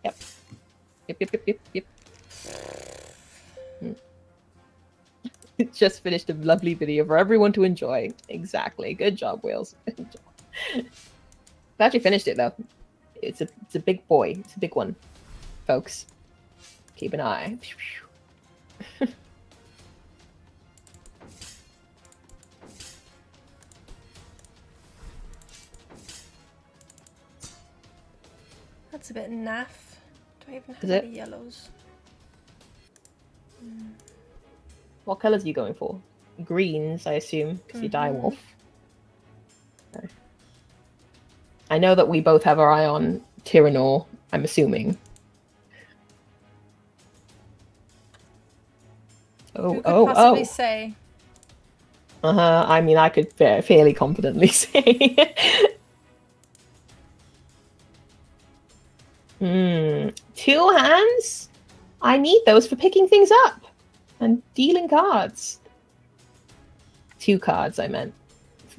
Yep. Yep. Just finished a lovely video for everyone to enjoy. Exactly. Good job, Wheels. Good job. I actually finished it though. It's a big boy. It's a big one, folks. Keep an eye. That's a bit naff. Do I even have any yellows? What colours are you going for? Greens, I assume, because you die wolf. No. I know that we both have our eye on Tyranor, I'm assuming. Who could possibly say? I mean, I could fairly confidently say. Two hands? I need those for picking things up and dealing cards. 2 cards, I meant.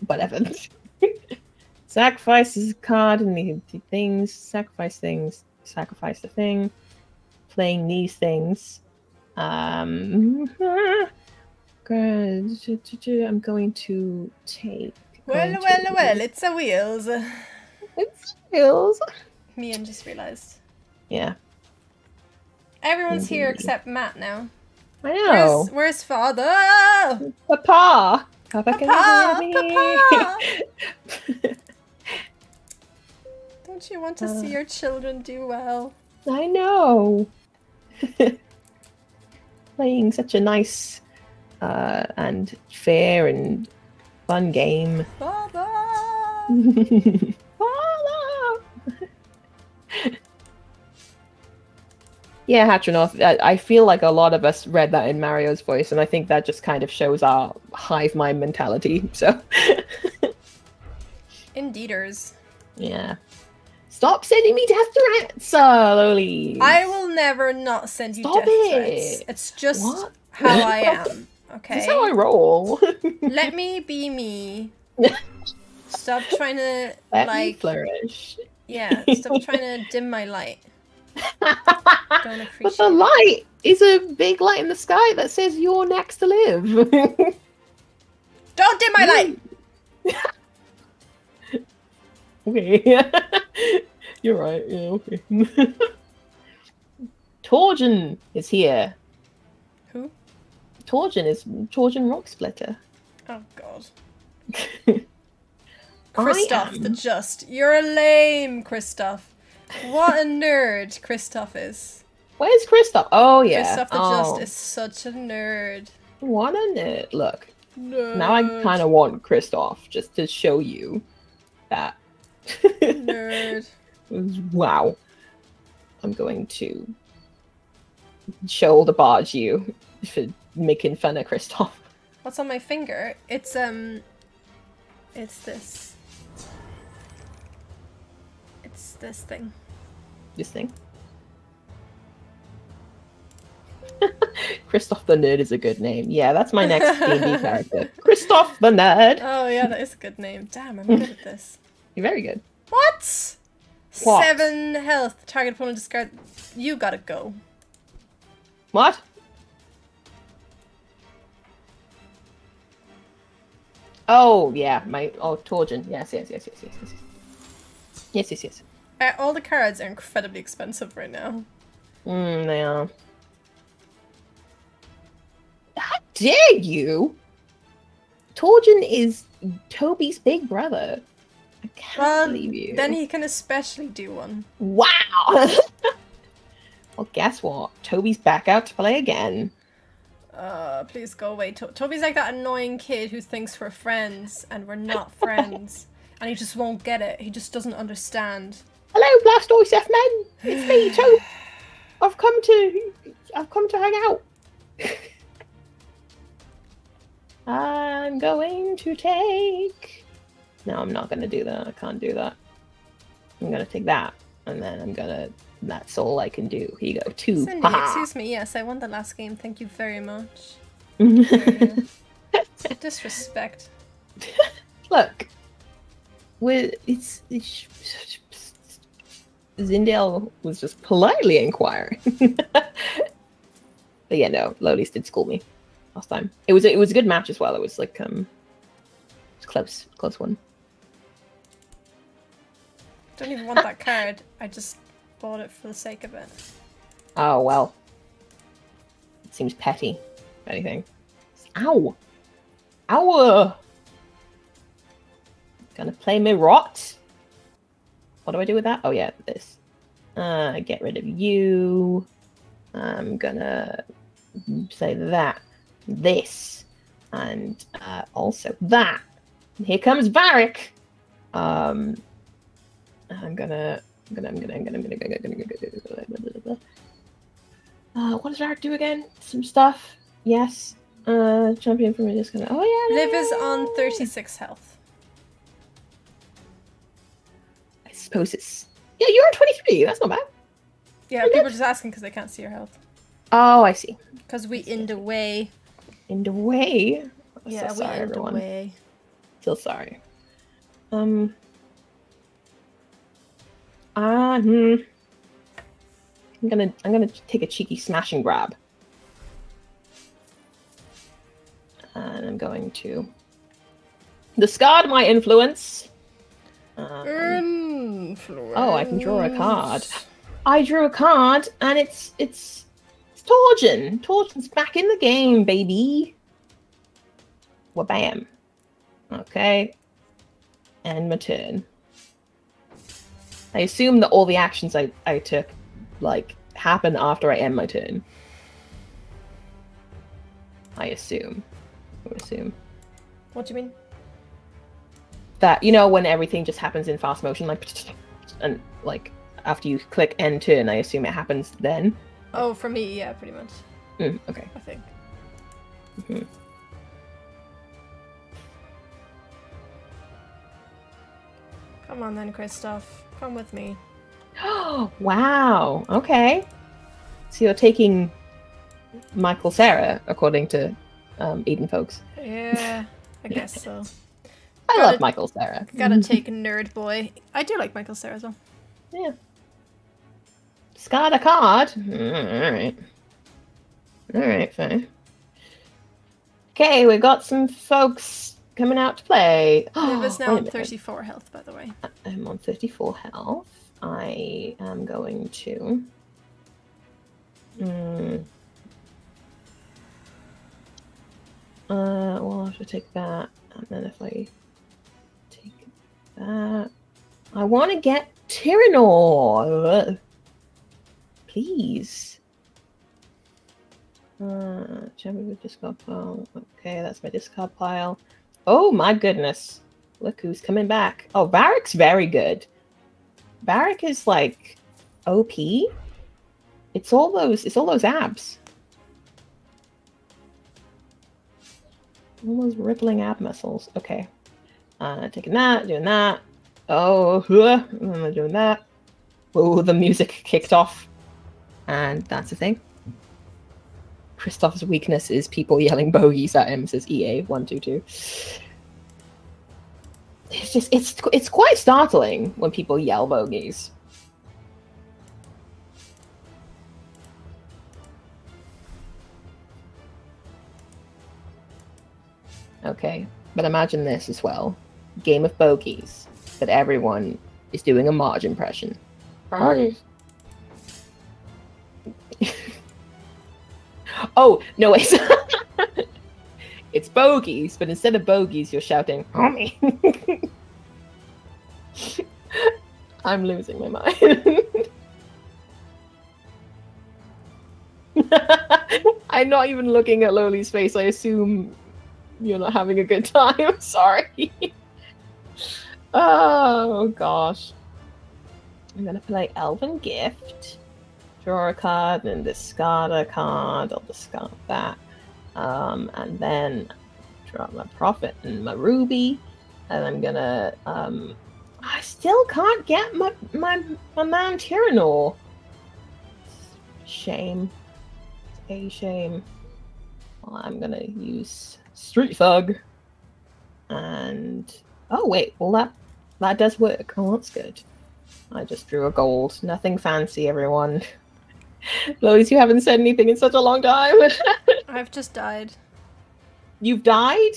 Whatever. Sacrifices a card and the things. Sacrifice things. Sacrifice the thing. Playing these things. I'm going to take. Well, it's a Wheels. It's Wheels. Mian just realised. Yeah. Everyone's here except Matt now. I know. Where's father? Papa. Papa. Don't you want to see your children do well? I know. Playing such a nice and fair and fun game. Father. Yeah, Hatranoth, I feel like a lot of us read that in Mario's voice, and I think that just kind of shows our hive mind mentality, so. Indeeders. Yeah. Stop sending me death threats, slowly. I will never not send you death threats. It's just how I am, okay? That's how I roll. Let me be me. Stop trying to, like... flourish. Yeah, stop trying to dim my light. But the light is a big light in the sky that says you're next to live. Don't dim my light. Okay. You're right. Yeah, okay. Torjin is here. Who? Torjin is Torjin Rocksplitter. Oh god. Kristoff the Just. You're a lame Kristoff. What a nerd Kristoff is. Where's Kristoff? Oh, yeah. Kristoff the Just is such a nerd. What a nerd. Look. Nerd. Now I kind of want Kristoff just to show you that. Nerd. Wow. I'm going to shoulder barge you for making fun of Kristoff. What's on my finger? It's this. This thing. This thing? Kristoff the Nerd is a good name. Yeah, that's my next D&D character. Kristoff the Nerd! Oh yeah, that is a good name. Damn, I'm good at this. You're very good. What? 7 health. Target opponent discard you gotta go. What? Oh, yeah, my... Oh, Torjin. Yes. All the cards are incredibly expensive right now. Mm, they are. How dare you? Torjin is Toby's big brother. I can't believe you. Then he can especially do one. Wow! Well, guess what? Toby's back out to play again. Please go away. Toby's like that annoying kid who thinks we're friends, and we're not friends. And he just won't get it. He just doesn't understand. Hello, Blastoise F Men! It's me, Toby! I've come to hang out. I'm going to take... No, I'm not going to do that. I can't do that. I'm going to take that. And then I'm going to... That's all I can do. Here you go. Two. Cindy, excuse me. Yes, I won the last game. Thank you very much. Disrespect. Look. Zindel was just politely inquiring. But yeah, no, Lolis did school me last time. It was a good match as well. It was like it was close one. Don't even want that card. I just bought it for the sake of it. Oh well. It seems petty, if anything. Ow! Ow! Gonna play me rot? What do I do with that? Oh yeah, this. Get rid of you. I'm gonna say that. This. And also that. Here comes Varric! I'm gonna what does Varric do again? Some stuff. Yes. Champion for me just gonna... Oh yeah. Liv is on 36 health. I suppose it's... Yeah, you're on 23. That's not bad. Yeah, people are just asking because they can't see your health. Oh, I see. Because we in the way. In the way? I'm yeah, so sorry, we in everyone. The way. Still sorry. I'm gonna take a cheeky smash and grab, and I'm going to discard my influence. Influence. Oh, I can draw a card. I drew a card, and it's Torjin. Torjin's back in the game, baby. Wabam. Okay, and my turn. I assume that all the actions I took, like, happen after I end my turn. I assume. I would assume. What do you mean? That, you know, when everything just happens in fast motion, like, and, like, after you click end turn, I assume it happens then? Oh, for me, yeah, pretty much. Mm, okay. I think. Mm-hmm. Come on then, Kristoff. Come with me. Oh, wow. Okay. So you're taking Michael Sarah, according to Eden folks. Yeah, I guess so. I love Michael Sarah. Gotta take Nerd Boy. I do like Michael Sarah as well. Yeah. Discard a card. Alright. Alright, fine. Okay, we've got some folks coming out to play. Liv is now on 34 health, by the way. I'm on 34 health. I am going to... well, I'll have to take that. And then if I take that... I want to get Tyranor! Please. Champion with discard pile. Okay, that's my discard pile. Oh my goodness. Look who's coming back. Oh, Varric's very good. Varric is like OP. It's all those abs. All those rippling ab muscles. Okay. Taking that, doing that. Oh, I'm doing that. Oh, the music kicked off. And that's the thing. Kristoff's weakness is people yelling bogeys at him, says EA122. It's just, it's quite startling when people yell bogeys. Okay, but imagine this as well. Game of bogeys, but everyone is doing a Marge impression. Marge. Oh, no, wait. It's bogeys, but instead of bogeys, you're shouting, homie. I'm losing my mind. I'm not even looking at Loli's face. I assume you're not having a good time. Sorry. Oh, gosh. I'm going to play Elven Gift. Draw a card, then discard a card. I'll discard that. And then draw my Prophet and my Ruby. And I'm going to... I still can't get my man Tyranor. Shame. It's a shame. Well, I'm going to use Street Thug. And... oh, wait. Well, that does work. Oh, that's good. I just drew a gold. Nothing fancy, everyone. Lois, you haven't said anything in such a long time. I've just died. You've died?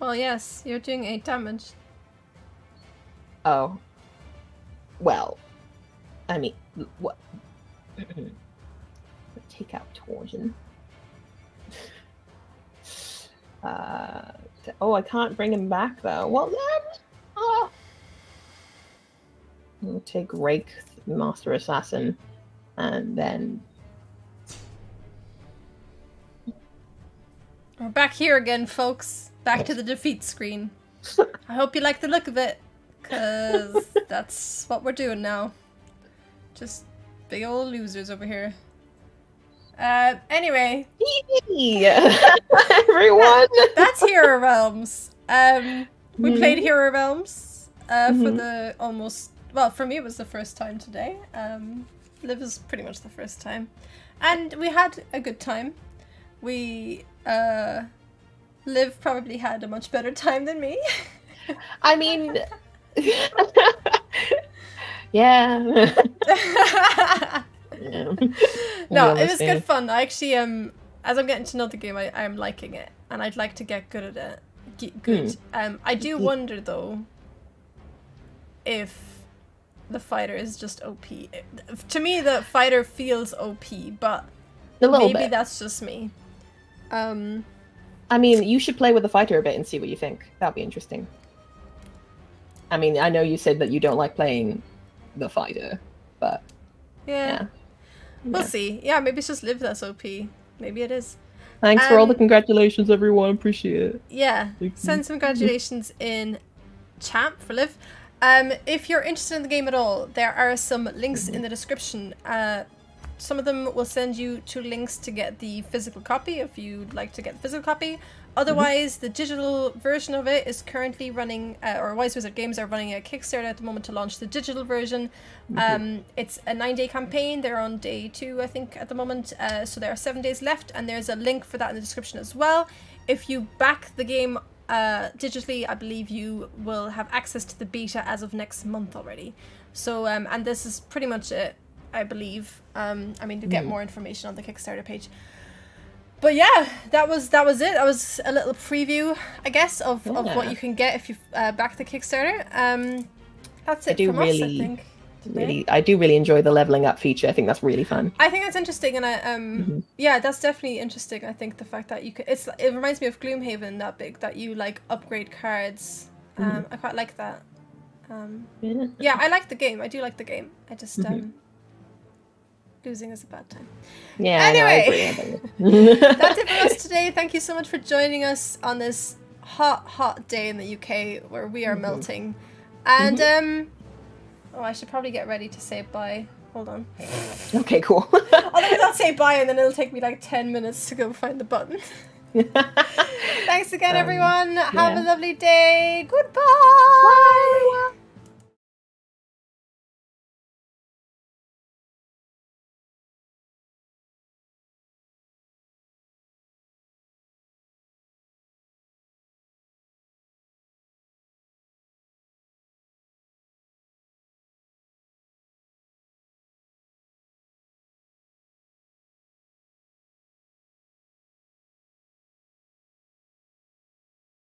Well, yes. You're doing 8 damage. Oh. Well. I mean, what? Take out Torsion. Oh, I can't bring him back, though. Well, then... oh. We'll take Rake, Master Assassin, and then... we're back here again, folks. Back to the defeat screen. I hope you like the look of it, because that's what we're doing now. Just big old losers over here. Anyway. Everyone! That's Hero Realms. We played Hero Realms for the almost... well, for me it was the first time today. Liv was pretty much the first time. And we had a good time. We... Liv probably had a much better time than me. I mean... yeah. Yeah. No, it was good fun. I actually, as I'm getting to know the game, I'm liking it, and I'd like to get good at it. I do wonder though if the fighter is just OP. To me, the fighter feels OP, but maybe that's just me. I mean, you should play with the fighter a bit and see what you think. That'd be interesting. I mean, I know you said that you don't like playing the fighter, but yeah. We'll see. Yeah, maybe it's just Liv that's OP. Maybe it is. Thanks for all the congratulations, everyone. Appreciate it. Yeah. Send some congratulations in chat for Liv. If you're interested in the game at all, there are some links in the description. Some of them will send you to links to get the physical copy if you'd like to get the physical copy. Otherwise, the digital version of it is currently running, or Wise Wizard Games are running a Kickstarter at the moment to launch the digital version. It's a 9-day campaign. They're on day 2, I think, at the moment. So there are 7 days left, and there's a link for that in the description as well. If you back the game digitally, I believe you will have access to the beta as of next month already. So, and this is pretty much it, I believe. I mean, to get more information on the Kickstarter page. But yeah, that was it. That was a little preview, I guess, of what you can get if you back the Kickstarter. That's it from us, I think. I do really enjoy the leveling up feature. I think that's really fun. I think that's interesting, and yeah, that's definitely interesting. I think the fact that you could, it reminds me of Gloomhaven that you like upgrade cards. I quite like that. Yeah, I like the game. I do like the game. I just losing is a bad time. Yeah. Anyway, that's it for us today. Thank you so much for joining us on this hot, hot day in the UK where we are melting. And oh, I should probably get ready to say bye. Hold on. Okay, cool. Although I'll say bye, and then it'll take me like 10 minutes to go find the button. Thanks again, everyone. Have a lovely day. Goodbye.